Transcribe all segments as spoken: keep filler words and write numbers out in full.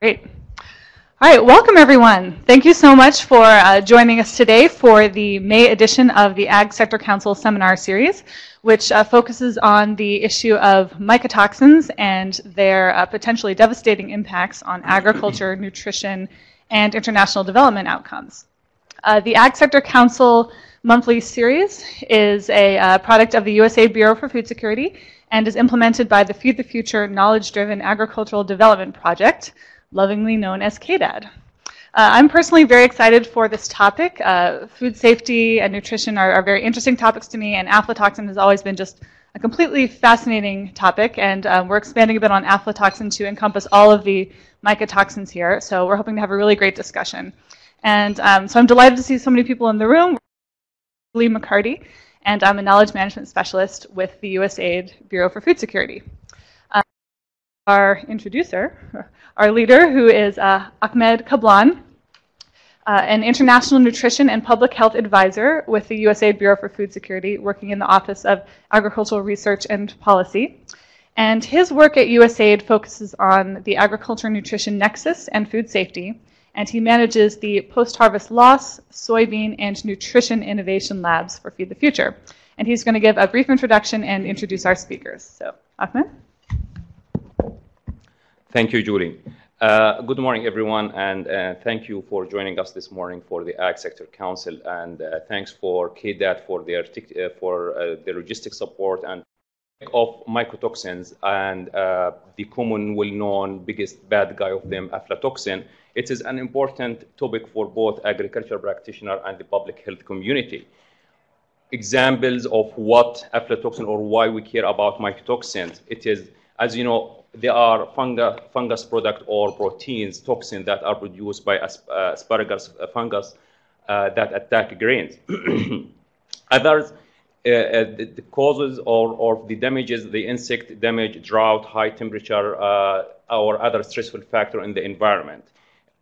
Great. All right, welcome everyone. Thank you so much for uh, joining us today for the May edition of the Ag Sector Council Seminar Series, which uh, focuses on the issue of mycotoxins and their uh, potentially devastating impacts on agriculture, nutrition, and international development outcomes. Uh, the Ag Sector Council Monthly Series is a uh, product of the U S A I D Bureau for Food Security and is implemented by the Feed the Future Knowledge-Driven Agricultural Development Project, lovingly known as K D A D. Uh, I'm personally very excited for this topic. Uh, food safety and nutrition are, are very interesting topics to me, and aflatoxin has always been just a completely fascinating topic, and uh, we're expanding a bit on aflatoxin to encompass all of the mycotoxins here, so we're hoping to have a really great discussion. And um, so I'm delighted to see so many people in the room. Lee McCarty, and I'm a knowledge management specialist with the U S A I D Bureau for Food Security. Our introducer, our leader, who is uh, Ahmed Kablan, uh, an international nutrition and public health advisor with the U S A I D Bureau for Food Security, working in the Office of Agricultural Research and Policy. And his work at U S A I D focuses on the agriculture nutrition nexus and food safety, and he manages the post-harvest loss, soybean, and nutrition innovation labs for Feed the Future. And he's going to give a brief introduction and introduce our speakers. So, Ahmed. Thank you, Julie. Uh, good morning, everyone, and uh, thank you for joining us this morning for the Ag Sector Council, and uh, thanks for K D A D for their uh, for uh, the logistics support and of mycotoxins and uh, the common, well-known, biggest bad guy of them, aflatoxin. It is an important topic for both agriculture practitioner and the public health community. Examples of what aflatoxin or why we care about mycotoxins. It is, as you know, they are fungus, fungus product or proteins, toxins that are produced by asp uh, asparagus fungus uh, that attack grains. Others, uh, uh, the, the causes or, or the damages, the insect damage, drought, high temperature, uh, or other stressful factor in the environment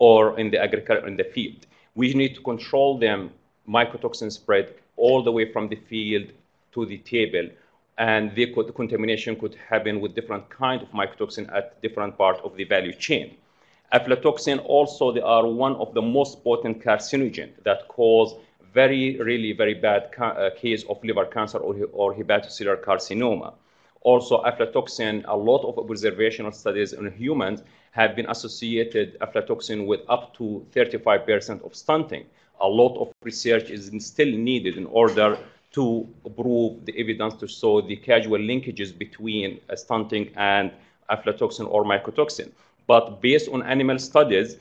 or in the agriculture, in the field. We need to control them, mycotoxin spread all the way from the field to the table. And the contamination could happen with different kinds of mycotoxin at different parts of the value chain. Aflatoxin also, they are one of the most potent carcinogens that cause very, really very bad ca uh, case of liver cancer or, or hepatocellular carcinoma. Also, aflatoxin, a lot of observational studies in humans have been associated aflatoxin with up to thirty-five percent of stunting. A lot of research is still needed in order to prove the evidence to show the causal linkages between uh, stunting and aflatoxin or mycotoxin. But based on animal studies,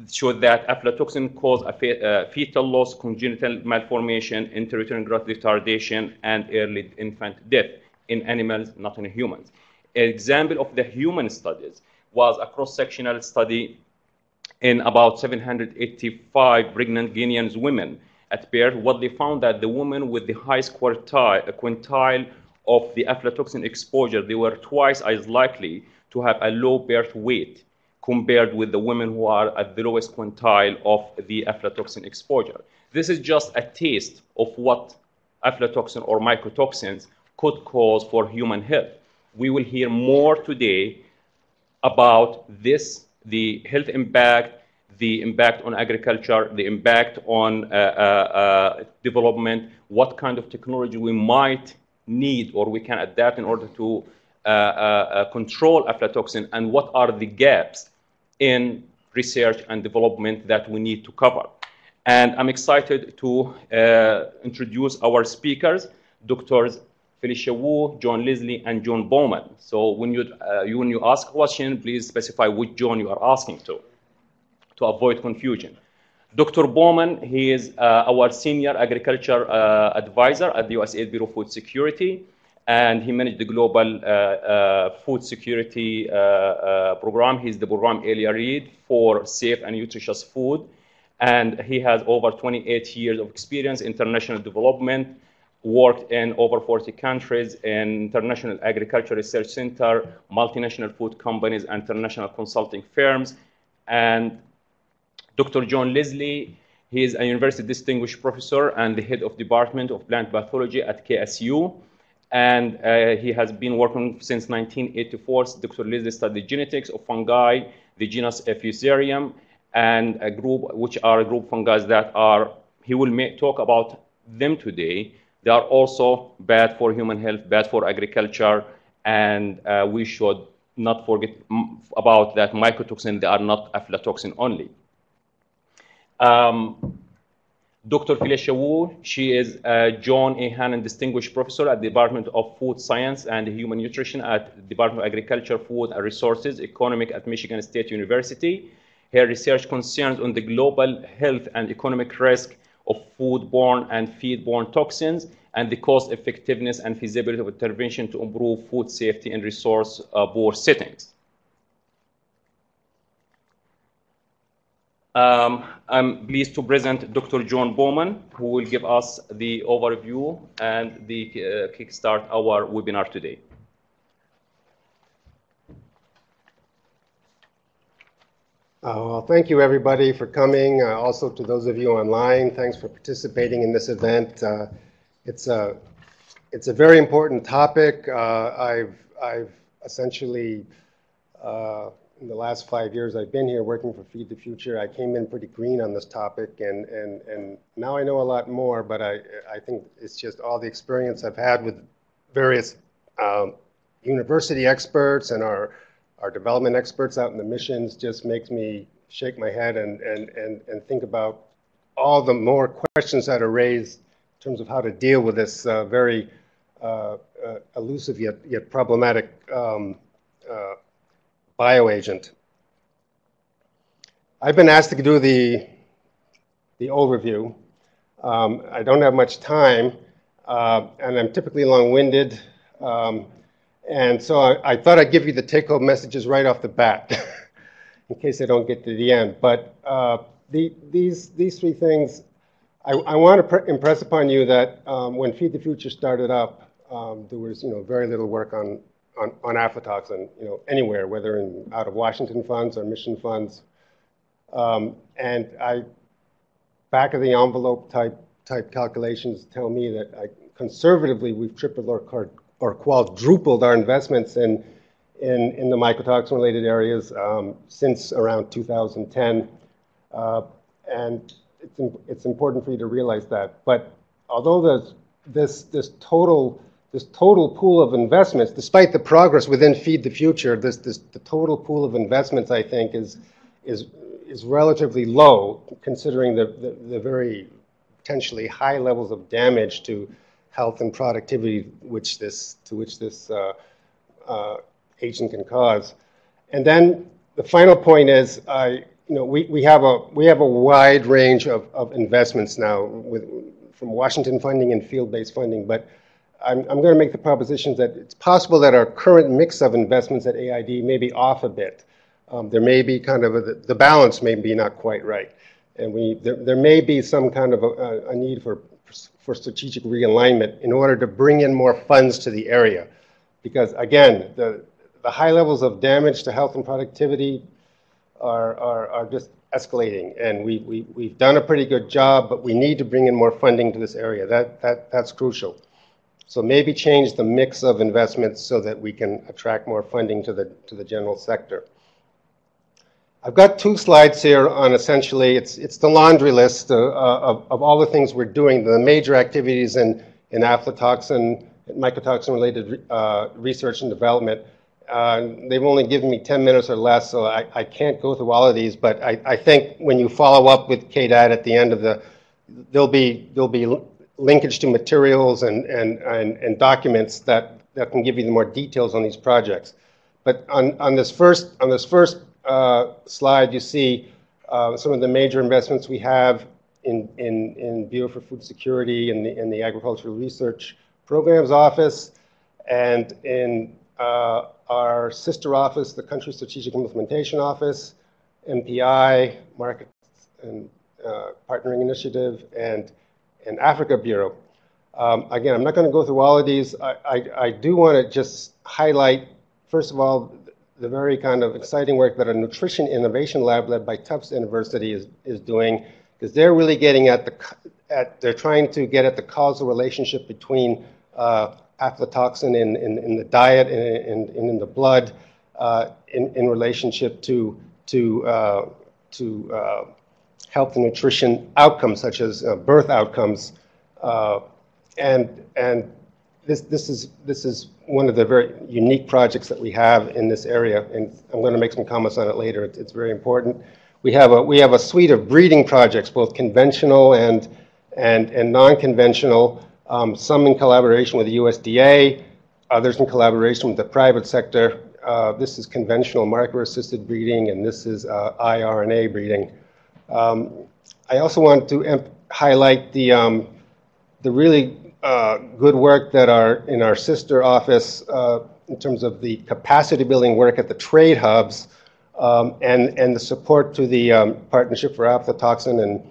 it showed that aflatoxin cause a fe uh, fetal loss, congenital malformation, intrauterine growth retardation, and early infant death in animals, not in humans. An example of the human studies was a cross-sectional study in about seven hundred eighty-five pregnant Guinean women. At birth, what they found that the women with the highest quartile, quintile of the aflatoxin exposure, they were twice as likely to have a low birth weight compared with the women who are at the lowest quintile of the aflatoxin exposure. This is just a taste of what aflatoxin or mycotoxins could cause for human health. We will hear more today about this, the health impact, the impact on agriculture, the impact on uh, uh, uh, development, what kind of technology we might need or we can adapt in order to uh, uh, control aflatoxin, and what are the gaps in research and development that we need to cover. And I'm excited to uh, introduce our speakers, Doctors Felicia Wu, John Leslie, and John Bowman. So when you, uh, when you ask a question, please specify which John you are asking to. to avoid confusion. Doctor Bowman, he is uh, our senior agriculture uh, advisor at the U S A I D Bureau of Food Security, and he managed the global uh, uh, food security uh, uh, program. He's the program area lead for safe and nutritious food, and he has over twenty-eight years of experience in international development, worked in over forty countries in international agriculture research center, multinational food companies, and international consulting firms. And Doctor John Leslie, he is a university distinguished professor and the head of Department of Plant Pathology at K S U. And uh, he has been working since nineteen eighty-four. Doctor Leslie studied genetics of fungi the genus Fusarium, and a group which are a group fungi that are, he will make, talk about them today. They are also bad for human health, bad for agriculture, and uh, we should not forget about that mycotoxin. They are not aflatoxin only. Um, Doctor Felicia Wu, she is uh, John A. Hannan Distinguished Professor at the Department of Food Science and Human Nutrition at the Department of Agriculture, Food and Resources, Economic at Michigan State University. Her research concerns on the global health and economic risk of foodborne and feedborne toxins and the cost effectiveness and feasibility of intervention to improve food safety in resource poor settings. Um, I'm pleased to present Doctor John Bowman, who will give us the overview and the uh, kickstart our webinar today. Uh, well, thank you, everybody, for coming. Uh, also, to those of you online, thanks for participating in this event. Uh, it's a it's a very important topic. Uh, I've I've essentially uh, in the last five years I've been here working for Feed the Future. I came in pretty green on this topic, and and and now I know a lot more. But I I think it's just all the experience I've had with various um, university experts and our. Our development experts out in the missions just makes me shake my head and, and, and, and think about all the more questions that are raised in terms of how to deal with this uh, very uh, uh, elusive yet, yet problematic um, uh, bioagent. I've been asked to do the, the overview. Um, I don't have much time, uh, and I'm typically long-winded. Um, And so I, I thought I'd give you the take-home messages right off the bat, in case I don't get to the end. But uh, the, these, these three things, I, I want to impress upon you that um, when Feed the Future started up, um, there was, you know, very little work on, on, on aflatoxin, you know, anywhere, whether in out of Washington funds or mission funds. Um, and I, back of the envelope type, type calculations tell me that I, conservatively we've tripled our card. or quadrupled our investments in, in, in the mycotoxin-related areas um, since around two thousand ten. Uh, and it's, it's important for you to realize that. But although there's this, this, total, this total pool of investments, despite the progress within Feed the Future, this, this, the total pool of investments, I think, is, is, is relatively low, considering the, the, the very potentially high levels of damage to health and productivity, which this to which this uh, uh, agent can cause. And then the final point is, I uh, you know we, we have a we have a wide range of, of investments now, with from Washington funding and field-based funding. But I'm I'm going to make the proposition that it's possible that our current mix of investments at A I D may be off a bit. Um, there may be kind of a, the balance may be not quite right, and we there there may be some kind of a, a need for. for strategic realignment in order to bring in more funds to the area. Because again, the, the high levels of damage to health and productivity are, are, are just escalating. And we, we, we've done a pretty good job, but we need to bring in more funding to this area. That, that, that's crucial. So maybe change the mix of investments so that we can attract more funding to the, to the general sector. I've got two slides here on essentially, it's, it's the laundry list uh, of, of all the things we're doing, the major activities in, in aflatoxin, mycotoxin-related uh, research and development. Uh, they've only given me ten minutes or less, so I, I can't go through all of these, but I, I think when you follow up with K D A D at the end of the, there'll be, there'll be linkage to materials and, and, and, and documents that, that can give you the more details on these projects. But on, on this first, on this first Uh, slide, you see uh, some of the major investments we have in, in, in Bureau for Food Security and the, in the Agricultural Research Programs Office and in uh, our sister office, the Country Strategic Implementation Office, M P I, Markets and uh, Partnering Initiative, and, and Africa Bureau. Um, again, I'm not going to go through all of these. I, I, I do want to just highlight, first of all, the very kind of exciting work that a nutrition innovation lab led by Tufts University is, is doing, because they're really getting at the, at, they're trying to get at the causal relationship between uh, aflatoxin in, in, in the diet and in, in, in the blood uh, in, in relationship to to uh, to uh, health and nutrition outcomes, such as uh, birth outcomes, uh, and and this this is this is one of the very unique projects that we have in this area. And I'm going to make some comments on it later. It's, it's very important. We have a we have a suite of breeding projects, both conventional and and and non-conventional. Um, some in collaboration with the U S D A, others in collaboration with the private sector. Uh, this is conventional marker-assisted breeding, and this is uh, I R N A breeding. Um, I also want to em- highlight the um, the really uh, good work that our in our sister office uh, in terms of the capacity building work at the trade hubs, um, and and the support to the um, Partnership for Aflatoxin and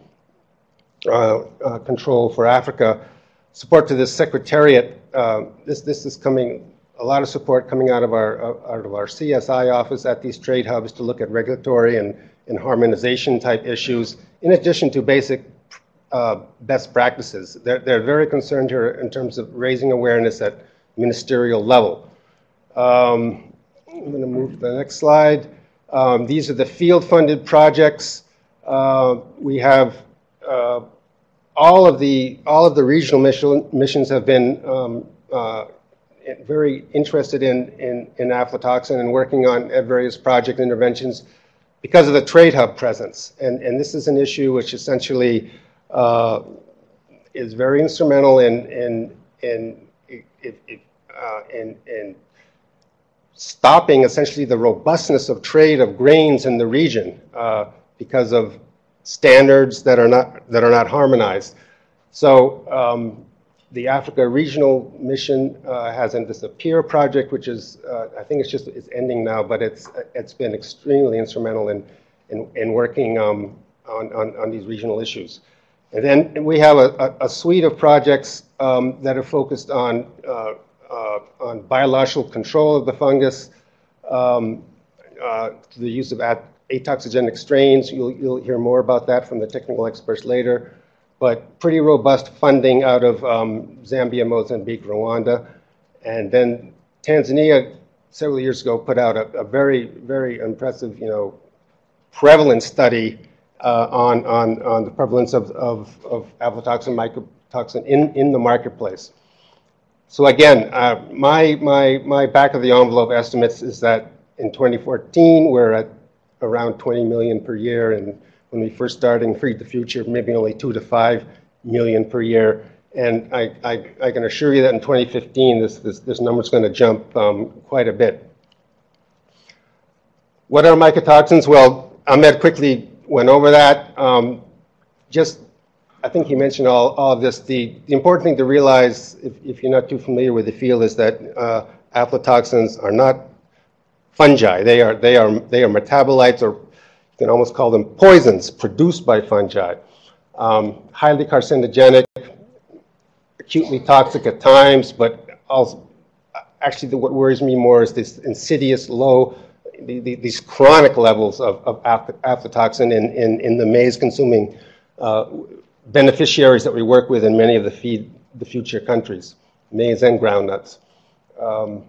uh, uh, Control for Africa. Support to this secretariat. Uh, this this is coming. A lot of support coming out of our uh, out of our C S I office at these trade hubs to look at regulatory and, and harmonization type issues. In addition to basic uh, best practices, they're they're very concerned here in terms of raising awareness at ministerial level. Um, I'm going to move to the next slide. Um, these are the field-funded projects. Uh, we have. Uh, All of the all of the regional mission, missions have been um, uh, very interested in, in in aflatoxin and working on various project interventions because of the trade hub presence. And and this is an issue which essentially uh, is very instrumental in in in in, uh, in in stopping essentially the robustness of trade of grains in the region uh, because of standards that are not that are not harmonized. So um, the Africa Regional Mission uh, has in this a peer project, which is uh, I think it's just it's ending now, but it's it's been extremely instrumental in in, in working um, on, on on these regional issues. And then we have a, a, a suite of projects um, that are focused on uh, uh, on biological control of the fungus, um, uh, the use of at atoxygenic strains. You'll, you'll hear more about that from the technical experts later, but pretty robust funding out of um, Zambia, Mozambique, Rwanda. And then Tanzania, several years ago, put out a, a very, very impressive, you know, prevalence study uh, on, on, on the prevalence of, of, of aflatoxin, mycotoxin in, in the marketplace. So again, uh, my, my, my back of the envelope estimates is that in twenty fourteen, we're at around twenty million per year, and when we first started Feed the Future, maybe only two to five million per year. And I, I, I can assure you that in twenty fifteen, this this, this number is going to jump um, quite a bit. What are mycotoxins? Well, Ahmed quickly went over that. Um, just, I think he mentioned all, all of this. The, the important thing to realize, if, if you're not too familiar with the field, is that uh, aflatoxins are not fungi. They are they are they are metabolites, or you can almost call them poisons produced by fungi. Um, highly carcinogenic, acutely toxic at times, but also actually the, what worries me more is this insidious low, the, the, these chronic levels of, of aflatoxin in, in, in the maize-consuming uh, beneficiaries that we work with in many of the Feed the Future countries, maize and groundnuts. Um,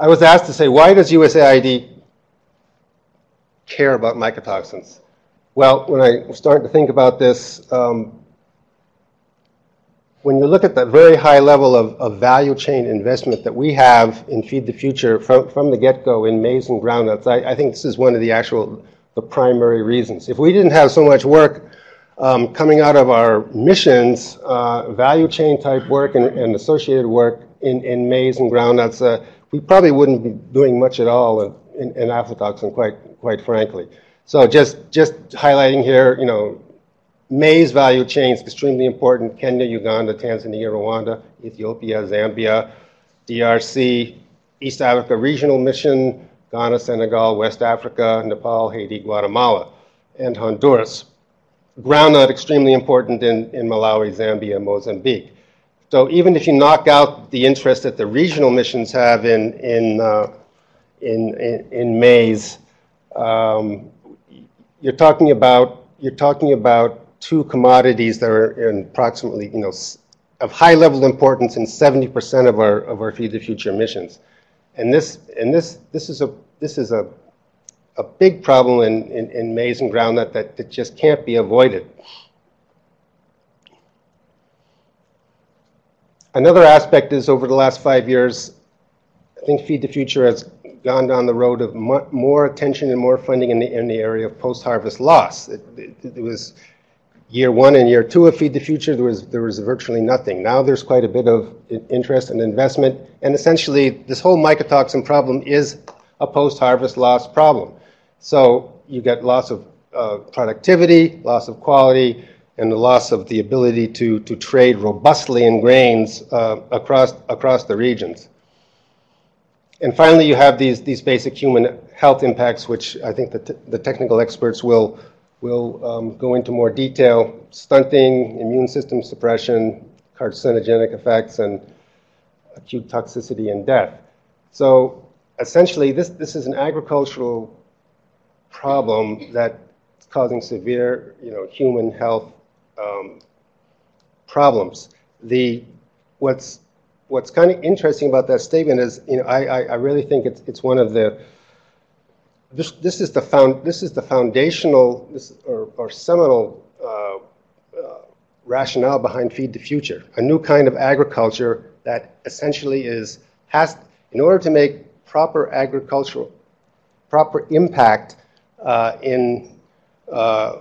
I was asked to say, why does U S A I D care about mycotoxins? Well, when I was starting to think about this, um, when you look at that very high level of, of value chain investment that we have in Feed the Future from, from the get-go in maize and groundnuts, I, I think this is one of the actual, the primary reasons. If we didn't have so much work um, coming out of our missions, uh, value chain type work and, and associated work in, in maize and groundnuts, uh, we probably wouldn't be doing much at all in, in aflatoxin, quite quite frankly. So just just highlighting here, you know, maize value chains extremely important. Kenya, Uganda, Tanzania, Rwanda, Ethiopia, Zambia, D R C, East Africa Regional Mission, Ghana, Senegal, West Africa, Nepal, Haiti, Guatemala, and Honduras. Groundnut extremely important in, in Malawi, Zambia, Mozambique. So even if you knock out the interest that the regional missions have in in uh, in, in in maize, um, you're talking about you're talking about two commodities that are in approximately, you know, of high level importance in seventy percent of our of our Feed the Future missions, and this and this this is a this is a a big problem in, in, in maize and groundnut that, that just can't be avoided. Another aspect is, over the last five years, I think Feed the Future has gone down the road of more attention and more funding in the, in the area of post-harvest loss. It, it, it was year one and year two of Feed the Future, there was, there was virtually nothing. Now there's quite a bit of interest and investment, and essentially this whole mycotoxin problem is a post-harvest loss problem. So you get loss of uh, productivity, loss of quality, and the loss of the ability to, to trade robustly in grains uh, across, across the regions. And finally, you have these, these basic human health impacts, which I think the, t the technical experts will, will um, go into more detail. Stunting, immune system suppression, carcinogenic effects, and acute toxicity and death. So essentially, this, this is an agricultural problem that's causing severe, you know, human health um, problems. The, what's What's kind of interesting about that statement is, you know, I, I, I really think it's it's one of the this this is the found this is the foundational this or, or seminal uh, uh, rationale behind Feed the Future, a new kind of agriculture that essentially is has in order to make proper agricultural proper impact uh, in uh,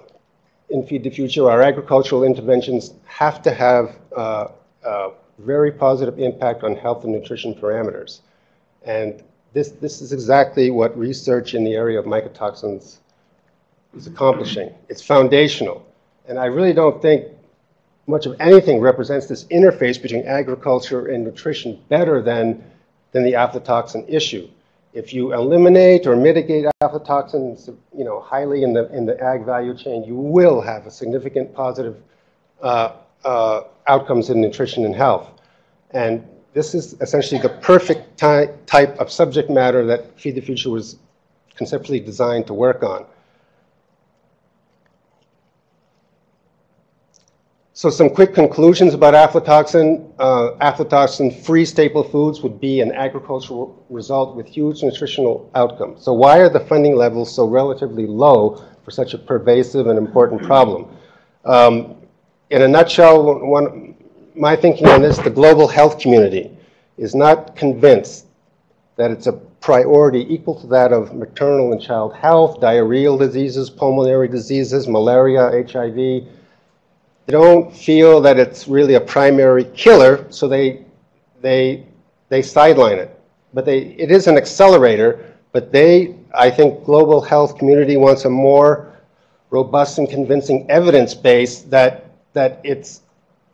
in Feed the Future. Our agricultural interventions have to have uh, uh, very positive impact on health and nutrition parameters. And this, this is exactly what research in the area of mycotoxins is accomplishing. It's foundational. And I really don't think much of anything represents this interface between agriculture and nutrition better than, than the aflatoxin issue. If you eliminate or mitigate aflatoxins, you know, highly in the, in the ag value chain, you will have a significant positive uh, Uh, outcomes in nutrition and health. And this is essentially the perfect ty type of subject matter that Feed the Future was conceptually designed to work on. So some quick conclusions about aflatoxin. Uh, aflatoxin-free staple foods would be an agricultural result with huge nutritional outcomes. So why are the funding levels so relatively low for such a pervasive and important problem? Um, In a nutshell, one, my thinking on this, the global health community is not convinced that it's a priority equal to that of maternal and child health, diarrheal diseases, pulmonary diseases, malaria, H I V. They don't feel that it's really a primary killer, so they, they, they sideline it. But they, it is an accelerator, but they, I think global health community wants a more robust and convincing evidence base that that it's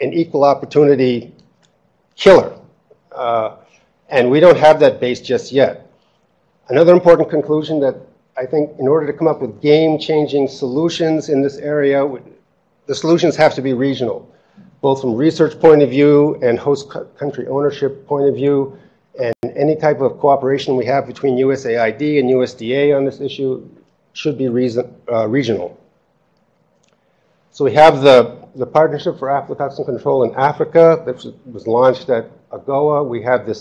an equal opportunity killer. Uh, and we don't have that base just yet. Another important conclusion that I think in order to come up with game-changing solutions in this area, the solutions have to be regional, both from research point of view and host country ownership point of view, and any type of cooperation we have between U S A I D and U S D A on this issue should be reason, uh, regional. So we have the The Partnership for Aflatoxin Control in Africa that was launched at AGOA. We have this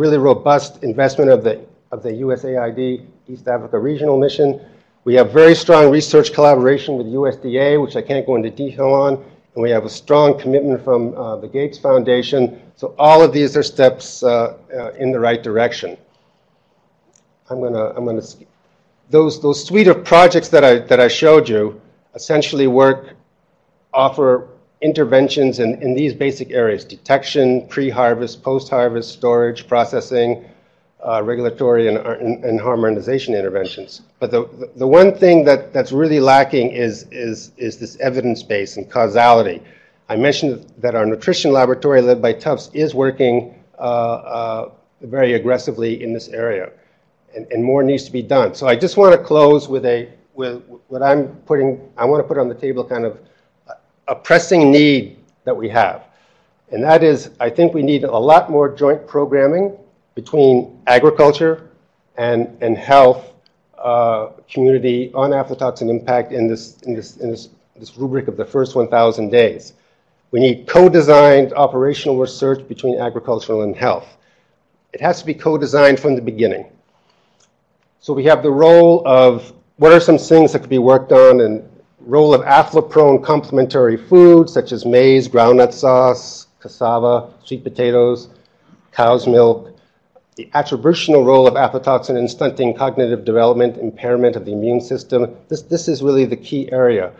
really robust investment of the, of the U S A I D East Africa Regional Mission. We have very strong research collaboration with U S D A, which I can't go into detail on. And we have a strong commitment from uh, the Gates Foundation. So all of these are steps uh, uh, in the right direction. I'm going to, I'm going to, those, those suite of projects that I, that I showed you essentially work offer interventions in, in these basic areas: detection, pre-harvest, post-harvest, storage, processing, uh, regulatory and, and, and harmonization interventions. But the, the one thing that, that's really lacking is, is, is this evidence base and causality. I mentioned that our nutrition laboratory led by Tufts is working uh, uh, very aggressively in this area, and, and more needs to be done. So I just want to close with, a, with what I'm putting, I want to put on the table kind of a pressing need that we have. And that is, I think we need a lot more joint programming between agriculture and, and health uh, community on aflatoxin impact in this, in, this, in this, this rubric of the first one thousand days. We need co-designed operational research between agricultural and health. It has to be co-designed from the beginning. So we have the role of what are some things that could be worked on, and role of aflaprone complementary foods such as maize, groundnut sauce, cassava, sweet potatoes, cow's milk, the attributional role of aflatoxin in stunting cognitive development, impairment of the immune system. This, this is really the key area.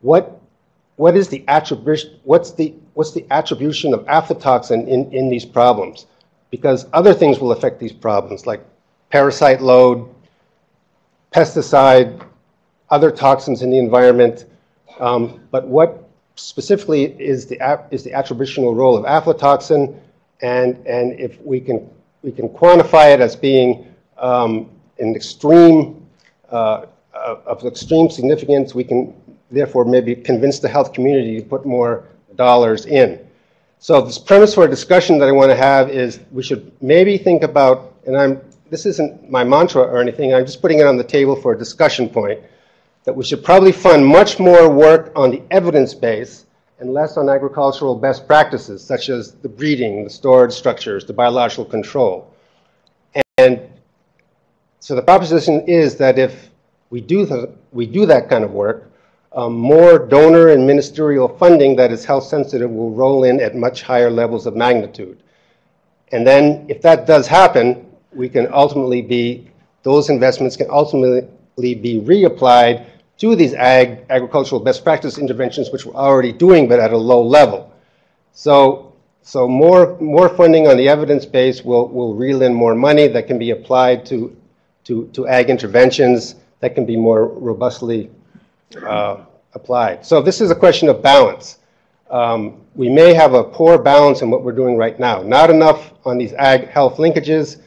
What, what is the attribution, what's the, what's the attribution of aflatoxin in, in these problems? Because other things will affect these problems, like parasite load, pesticide, other toxins in the environment. Um, but what specifically is the, is the attributional role of aflatoxin? And, and if we can, we can quantify it as being um, an extreme, uh, of extreme significance, we can therefore maybe convince the health community to put more dollars in. So this premise for a discussion that I want to have is we should maybe think about, and I'm, this isn't my mantra or anything, I'm just putting it on the table for a discussion point, that we should probably fund much more work on the evidence base and less on agricultural best practices, such as the breeding, the storage structures, the biological control. And so the proposition is that if we do, th we do that kind of work, um, more donor and ministerial funding that is health sensitive will roll in at much higher levels of magnitude. And then if that does happen, we can ultimately be, those investments can ultimately be reapplied to these ag, agricultural best practice interventions, which we're already doing, but at a low level. So, so more, more funding on the evidence base will, will reel in more money that can be applied to, to, to ag interventions that can be more robustly uh, applied. So this is a question of balance. Um, we may have a poor balance in what we're doing right now. Not enough on these ag health linkages,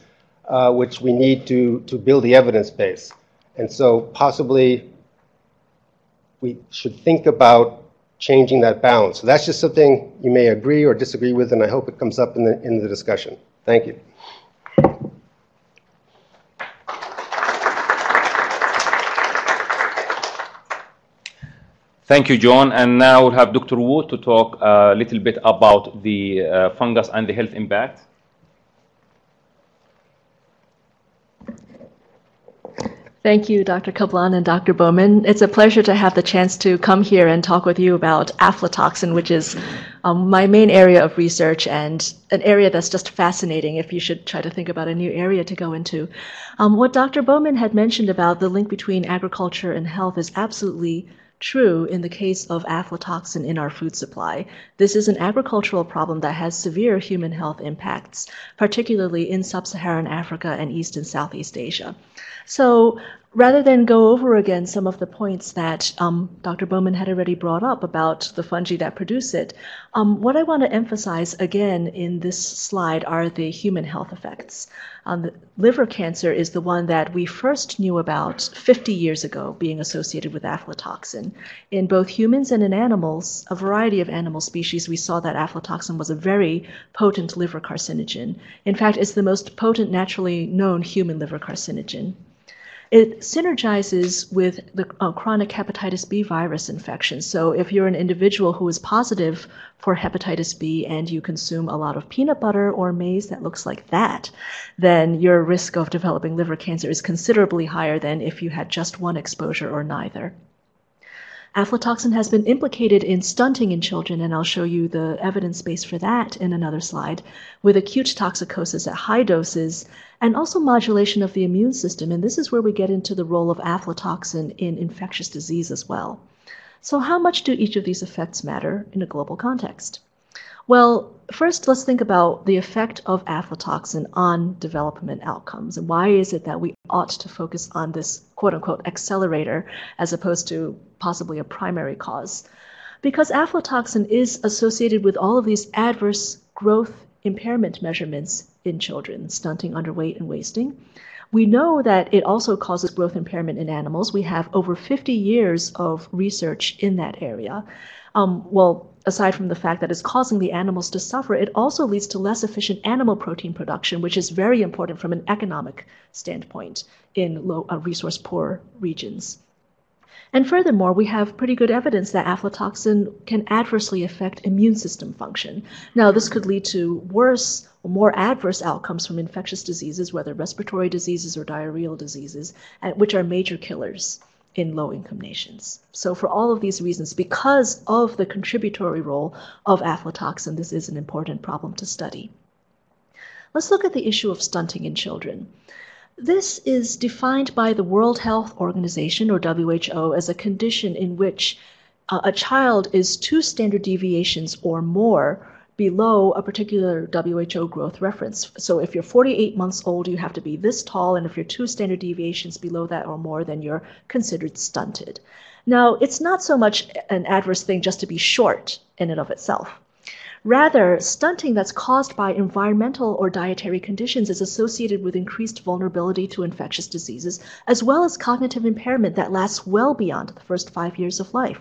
uh, which we need to, to build the evidence base. And so possibly we should think about changing that balance. So that's just something you may agree or disagree with, and I hope it comes up in the, in the discussion. Thank you. Thank you, John. And now we'll have Doctor Wu to talk a little bit about the uh, fungus and the health impact. Thank you, Doctor Kablan and Doctor Bowman. It's a pleasure to have the chance to come here and talk with you about aflatoxin, which is um, my main area of research and an area that's just fascinating if you should try to think about a new area to go into. Um, what Doctor Bowman had mentioned about the link between agriculture and health is absolutely true in the case of aflatoxin in our food supply. This is an agricultural problem that has severe human health impacts, particularly in sub-Saharan Africa and East and Southeast Asia. So rather than go over again some of the points that um, Doctor Bowman had already brought up about the fungi that produce it, um, what I want to emphasize again in this slide are the human health effects. Um, liver cancer is the one that we first knew about fifty years ago being associated with aflatoxin. In both humans and in animals, a variety of animal species, we saw that aflatoxin was a very potent liver carcinogen. In fact, it's the most potent naturally known human liver carcinogen. It synergizes with the uh, chronic hepatitis B virus infection. So if you're an individual who is positive for hepatitis B and you consume a lot of peanut butter or maize that looks like that, then your risk of developing liver cancer is considerably higher than if you had just one exposure or neither. Aflatoxin has been implicated in stunting in children, and I'll show you the evidence base for that in another slide, with acute toxicosis at high doses, and also modulation of the immune system. And this is where we get into the role of aflatoxin in infectious disease as well. So how much do each of these effects matter in a global context? Well, first, let's think about the effect of aflatoxin on development outcomes. And why is it that we ought to focus on this quote-unquote accelerator as opposed to possibly a primary cause? Because aflatoxin is associated with all of these adverse growth impairment measurements in children, stunting, underweight, and wasting. We know that it also causes growth impairment in animals. We have over fifty years of research in that area. Um, well, aside from the fact that it's causing the animals to suffer, it also leads to less efficient animal protein production, which is very important from an economic standpoint in low uh, resource-poor regions. And furthermore, we have pretty good evidence that aflatoxin can adversely affect immune system function. Now, this could lead to worse or more adverse outcomes from infectious diseases, whether respiratory diseases or diarrheal diseases, which are major killers in low-income nations. So for all of these reasons, because of the contributory role of aflatoxin, this is an important problem to study. Let's look at the issue of stunting in children. This is defined by the World Health Organization, or W H O, as a condition in which uh, a child is two standard deviations or more below a particular W H O growth reference. So if you're forty-eight months old, you have to be this tall, and if you're two standard deviations below that or more, then you're considered stunted. Now, it's not so much an adverse thing just to be short in and of itself. Rather, stunting that's caused by environmental or dietary conditions is associated with increased vulnerability to infectious diseases, as well as cognitive impairment that lasts well beyond the first five years of life.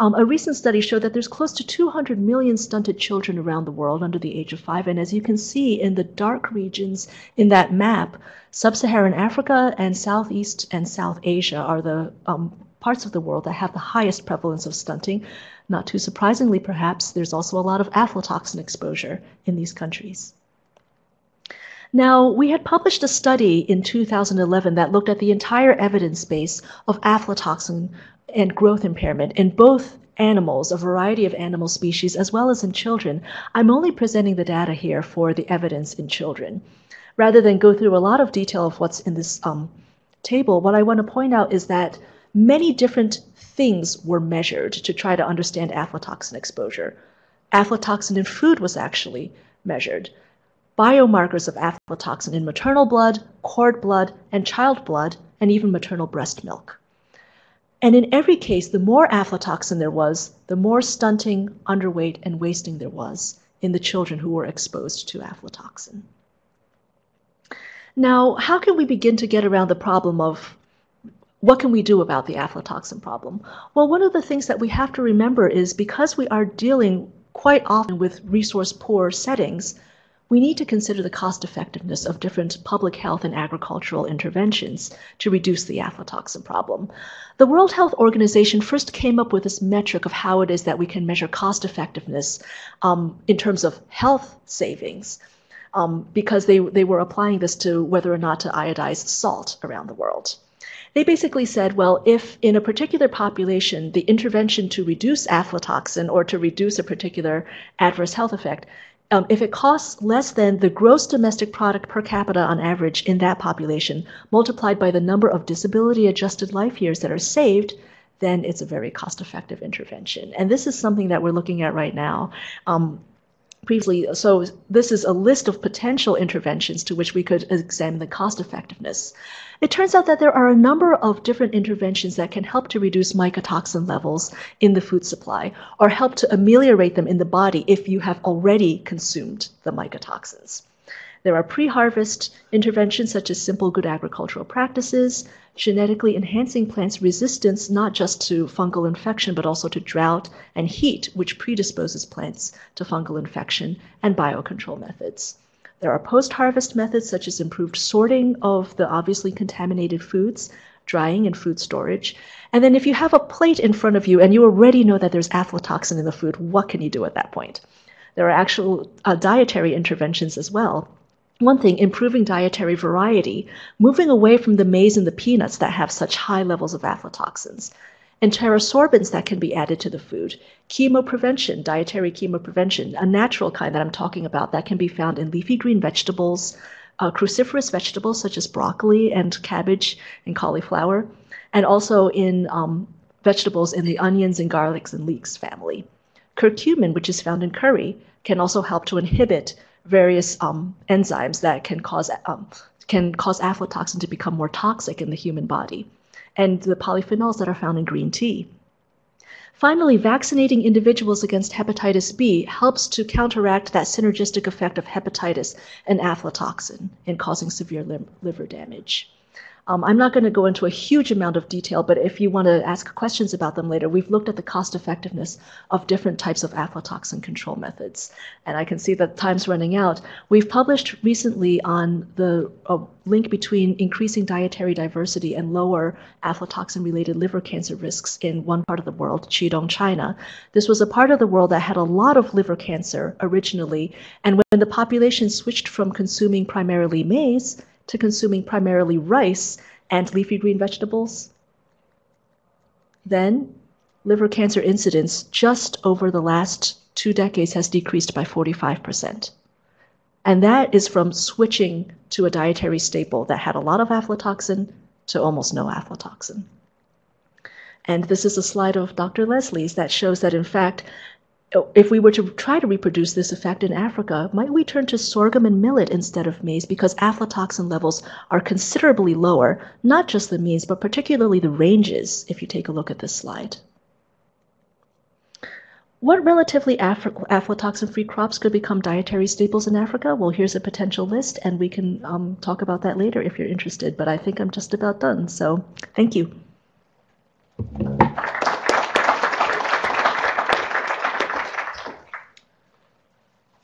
Um, a recent study showed that there's close to two hundred million stunted children around the world under the age of five, and as you can see in the dark regions in that map, sub-Saharan Africa and Southeast and South Asia are the um, parts of the world that have the highest prevalence of stunting. Not too surprisingly, perhaps, there's also a lot of aflatoxin exposure in these countries. Now, we had published a study in two thousand eleven that looked at the entire evidence base of aflatoxin and growth impairment in both animals, a variety of animal species, as well as in children. I'm only presenting the data here for the evidence in children. Rather than go through a lot of detail of what's in this um, table, what I want to point out is that many different things were measured to try to understand aflatoxin exposure. Aflatoxin in food was actually measured. Biomarkers of aflatoxin in maternal blood, cord blood, and child blood, and even maternal breast milk. And in every case, the more aflatoxin there was, the more stunting, underweight, and wasting there was in the children who were exposed to aflatoxin. Now, how can we begin to get around the problem of what can we do about the aflatoxin problem? Well, one of the things that we have to remember is because we are dealing quite often with resource-poor settings, we need to consider the cost-effectiveness of different public health and agricultural interventions to reduce the aflatoxin problem. The World Health Organization first came up with this metric of how it is that we can measure cost-effectiveness um, in terms of health savings, um, because they, they were applying this to whether or not to iodize salt around the world. They basically said, well, if in a particular population, the intervention to reduce aflatoxin or to reduce a particular adverse health effect, um, if it costs less than the gross domestic product per capita on average in that population, multiplied by the number of disability-adjusted life years that are saved, then it's a very cost-effective intervention. And this is something that we're looking at right now. Um, previously, so this is a list of potential interventions to which we could examine the cost effectiveness. It turns out that there are a number of different interventions that can help to reduce mycotoxin levels in the food supply or help to ameliorate them in the body if you have already consumed the mycotoxins. There are pre-harvest interventions such as simple good agricultural practices, genetically enhancing plants' resistance not just to fungal infection but also to drought and heat, which predisposes plants to fungal infection, and biocontrol methods. There are post-harvest methods such as improved sorting of the obviously contaminated foods, drying, and food storage. And then if you have a plate in front of you and you already know that there's aflatoxin in the food, what can you do at that point? There are actual uh, dietary interventions as well. One thing, improving dietary variety, moving away from the maize and the peanuts that have such high levels of aflatoxins, enterosorbins that can be added to the food, chemoprevention, dietary chemoprevention, a natural kind that I'm talking about that can be found in leafy green vegetables, uh, cruciferous vegetables such as broccoli and cabbage and cauliflower, and also in um, vegetables in the onions and garlics and leeks family. Curcumin, which is found in curry, can also help to inhibit various um, enzymes that can cause, um, can cause aflatoxin to become more toxic in the human body, and the polyphenols that are found in green tea. Finally, vaccinating individuals against hepatitis B helps to counteract that synergistic effect of hepatitis and aflatoxin in causing severe liver damage. Um, I'm not going to go into a huge amount of detail, but if you want to ask questions about them later, we've looked at the cost effectiveness of different types of aflatoxin control methods. And I can see that time's running out. We've published recently on the uh, link between increasing dietary diversity and lower aflatoxin-related liver cancer risks in one part of the world, Qidong, China. This was a part of the world that had a lot of liver cancer originally, and when the population switched from consuming primarily maize to consuming primarily rice and leafy green vegetables, Then, liver cancer incidence just over the last two decades has decreased by forty-five percent. And that is from switching to a dietary staple that had a lot of aflatoxin to almost no aflatoxin. And this is a slide of Doctor Leslie's that shows that, in fact, if we were to try to reproduce this effect in Africa, might we turn to sorghum and millet instead of maize because aflatoxin levels are considerably lower, not just the means, but particularly the ranges, if you take a look at this slide. What relatively aflatoxin-free crops could become dietary staples in Africa? Well, here's a potential list, and we can um, talk about that later if you're interested, but I think I'm just about done, so thank you.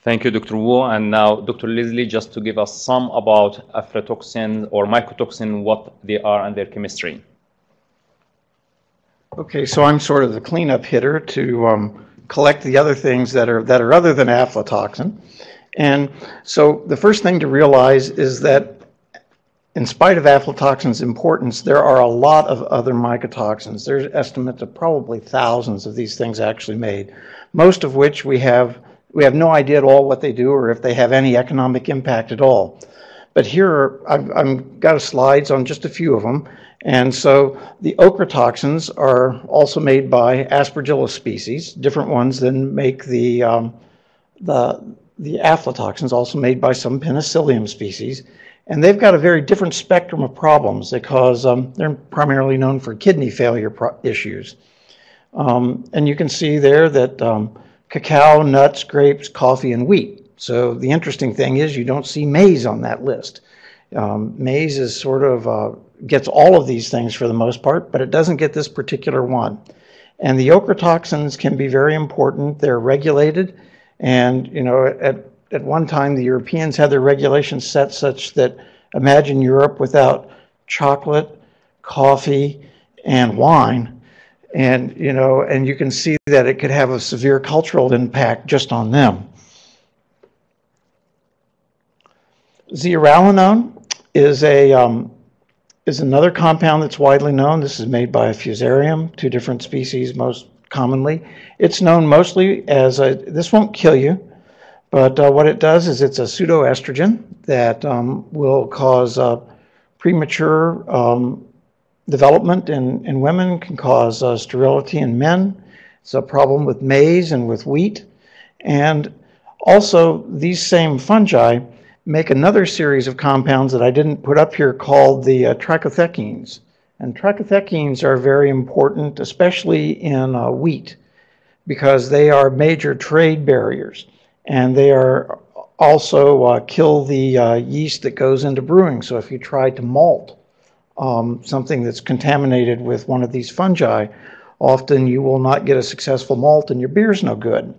Thank you, Doctor Wu. And now, Doctor Leslie, just to give us some about aflatoxin or mycotoxin, what they are and their chemistry. Okay, so I'm sort of the cleanup hitter to um, collect the other things that are that are other than aflatoxin. And so the first thing to realize is that in spite of aflatoxin's importance, there are a lot of other mycotoxins. There's estimates of probably thousands of these things actually made, most of which we have we have no idea at all what they do or if they have any economic impact at all. But here are, I've, I've got slides on just a few of them. And so the ochratoxins are also made by Aspergillus species, different ones than make the, um, the, the aflatoxins, also made by some Penicillium species. And they've got a very different spectrum of problems because um, they're primarily known for kidney failure pro issues. Um, and you can see there that um, cacao, nuts, grapes, coffee, and wheat. So the interesting thing is you don't see maize on that list. Um, maize is sort of uh, gets all of these things for the most part, but it doesn't get this particular one. And the ochratoxins can be very important. They're regulated, and you know, at at one time the Europeans had their regulations set such that imagine Europe without chocolate, coffee, and wine, and you know, and you can see that it could have a severe cultural impact just on them. Zearalenone is a um, is another compound that's widely known. This is made by Fusarium, two different species most commonly. It's known mostly as a, this won't kill you, but uh, what it does is it's a pseudoestrogen that um, will cause uh, premature um, development in, in women, can cause uh, sterility in men. It's a problem with maize and with wheat. And also these same fungi make another series of compounds that I didn't put up here called the uh, trichothecines. And trichothecines are very important, especially in uh, wheat, because they are major trade barriers. And they are also uh, kill the uh, yeast that goes into brewing. So if you try to malt um, something that's contaminated with one of these fungi, often you will not get a successful malt and your beer's no good.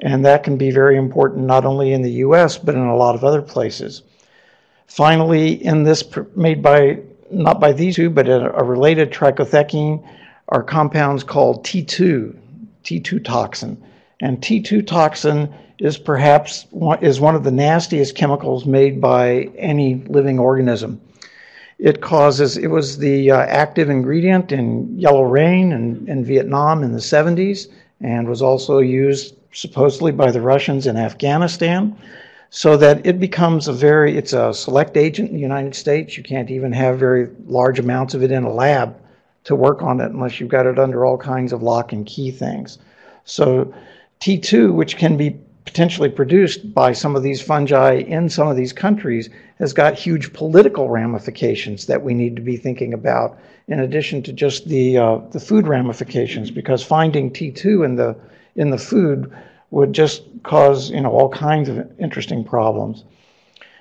And that can be very important not only in the U S, but in a lot of other places. Finally, in this, made by, not by these two, but a, a related trichothecene, are compounds called T two, T two toxin. And T two toxin is perhaps one, is one of the nastiest chemicals made by any living organism. It causes, it was the uh, active ingredient in yellow rain and in Vietnam in the seventies, and was also used supposedly by the Russians in Afghanistan, so that it becomes a very, it's a select agent in the United States. You can't even have very large amounts of it in a lab to work on it unless you've got it under all kinds of lock and key things. So T two, which can be potentially produced by some of these fungi in some of these countries, has got huge political ramifications that we need to be thinking about, in addition to just the, uh, the food ramifications, because finding T two in the in the food would just cause, you know, all kinds of interesting problems.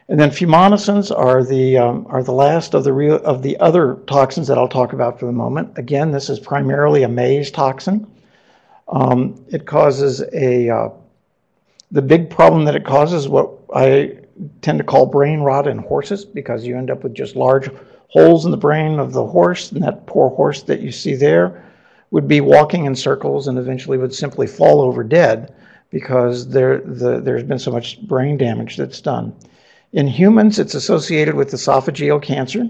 And then fumonisins are the um, are the last of the real of the other toxins that I'll talk about for the moment. Again, this is primarily a maize toxin. Um, it causes a uh, the big problem that it causes, what I tend to call brain rot in horses, because you end up with just large holes in the brain of the horse, and that poor horse that you see there would be walking in circles and eventually would simply fall over dead because there, the, there's been so much brain damage that's done. In humans, it's associated with esophageal cancer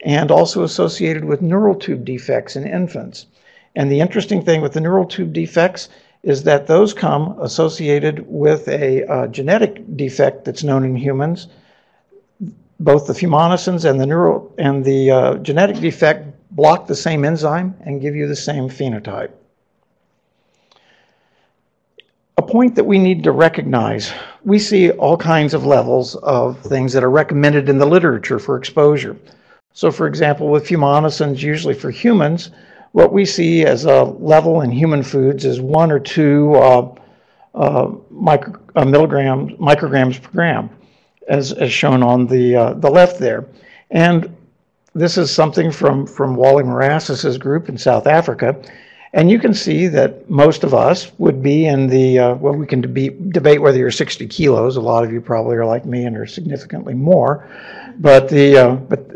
and also associated with neural tube defects in infants. And the interesting thing with the neural tube defects is that those come associated with a uh, genetic defect that's known in humans. Both the fumonisin and the neural and the uh, genetic defect block the same enzyme and give you the same phenotype. A point that we need to recognize, we see all kinds of levels of things that are recommended in the literature for exposure. So for example, with fumonisins, usually for humans, what we see as a level in human foods is one or two uh, uh, micro, uh, milligrams, micrograms per gram, as, as shown on the, uh, the left there. And this is something from, from Wally Morassis's group in South Africa. And you can see that most of us would be in the, uh, well, we can deb- debate whether you're sixty kilos. A lot of you probably are like me and are significantly more. But, the, uh, but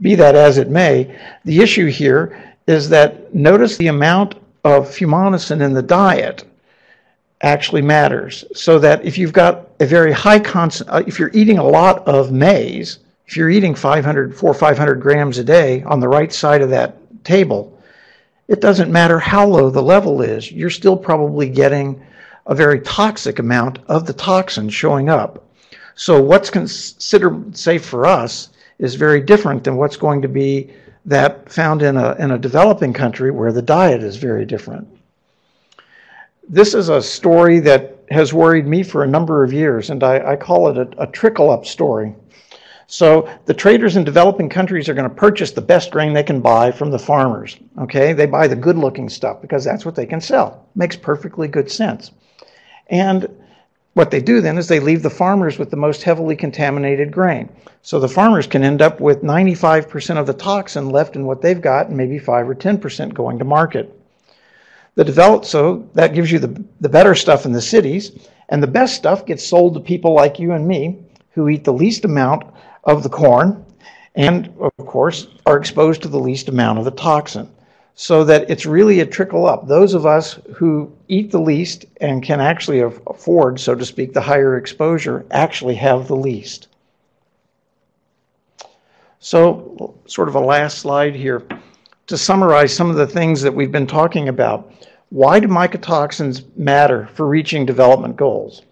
be that as it may, the issue here is that notice the amount of fumonisin in the diet actually matters. So that if you've got a very high constant, uh, if you're eating a lot of maize, if you're eating four or five hundred grams a day on the right side of that table, it doesn't matter how low the level is, you're still probably getting a very toxic amount of the toxin showing up. So what's considered safe for us is very different than what's going to be that found in a, in a developing country where the diet is very different. This is a story that has worried me for a number of years, and I, I call it a, a trickle-up story. So the traders in developing countries are going to purchase the best grain they can buy from the farmers, okay? They buy the good-looking stuff because that's what they can sell. Makes perfectly good sense. And what they do then is they leave the farmers with the most heavily contaminated grain. So the farmers can end up with ninety-five percent of the toxin left in what they've got and maybe five or ten percent going to market. The developed, so that gives you the, the better stuff in the cities, and the best stuff gets sold to people like you and me who eat the least amount of the corn and, of course, are exposed to the least amount of the toxin. So that it's really a trickle up. Those of us who eat the least and can actually afford, so to speak, the higher exposure actually have the least. So sort of a last slide here to summarize some of the things that we've been talking about. Why do mycotoxins matter for reaching development goals?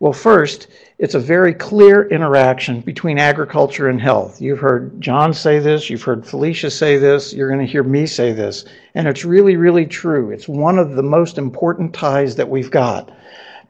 Well, first, it's a very clear interaction between agriculture and health. You've heard John say this, you've heard Felicia say this, you're going to hear me say this, and it's really, really true. It's one of the most important ties that we've got.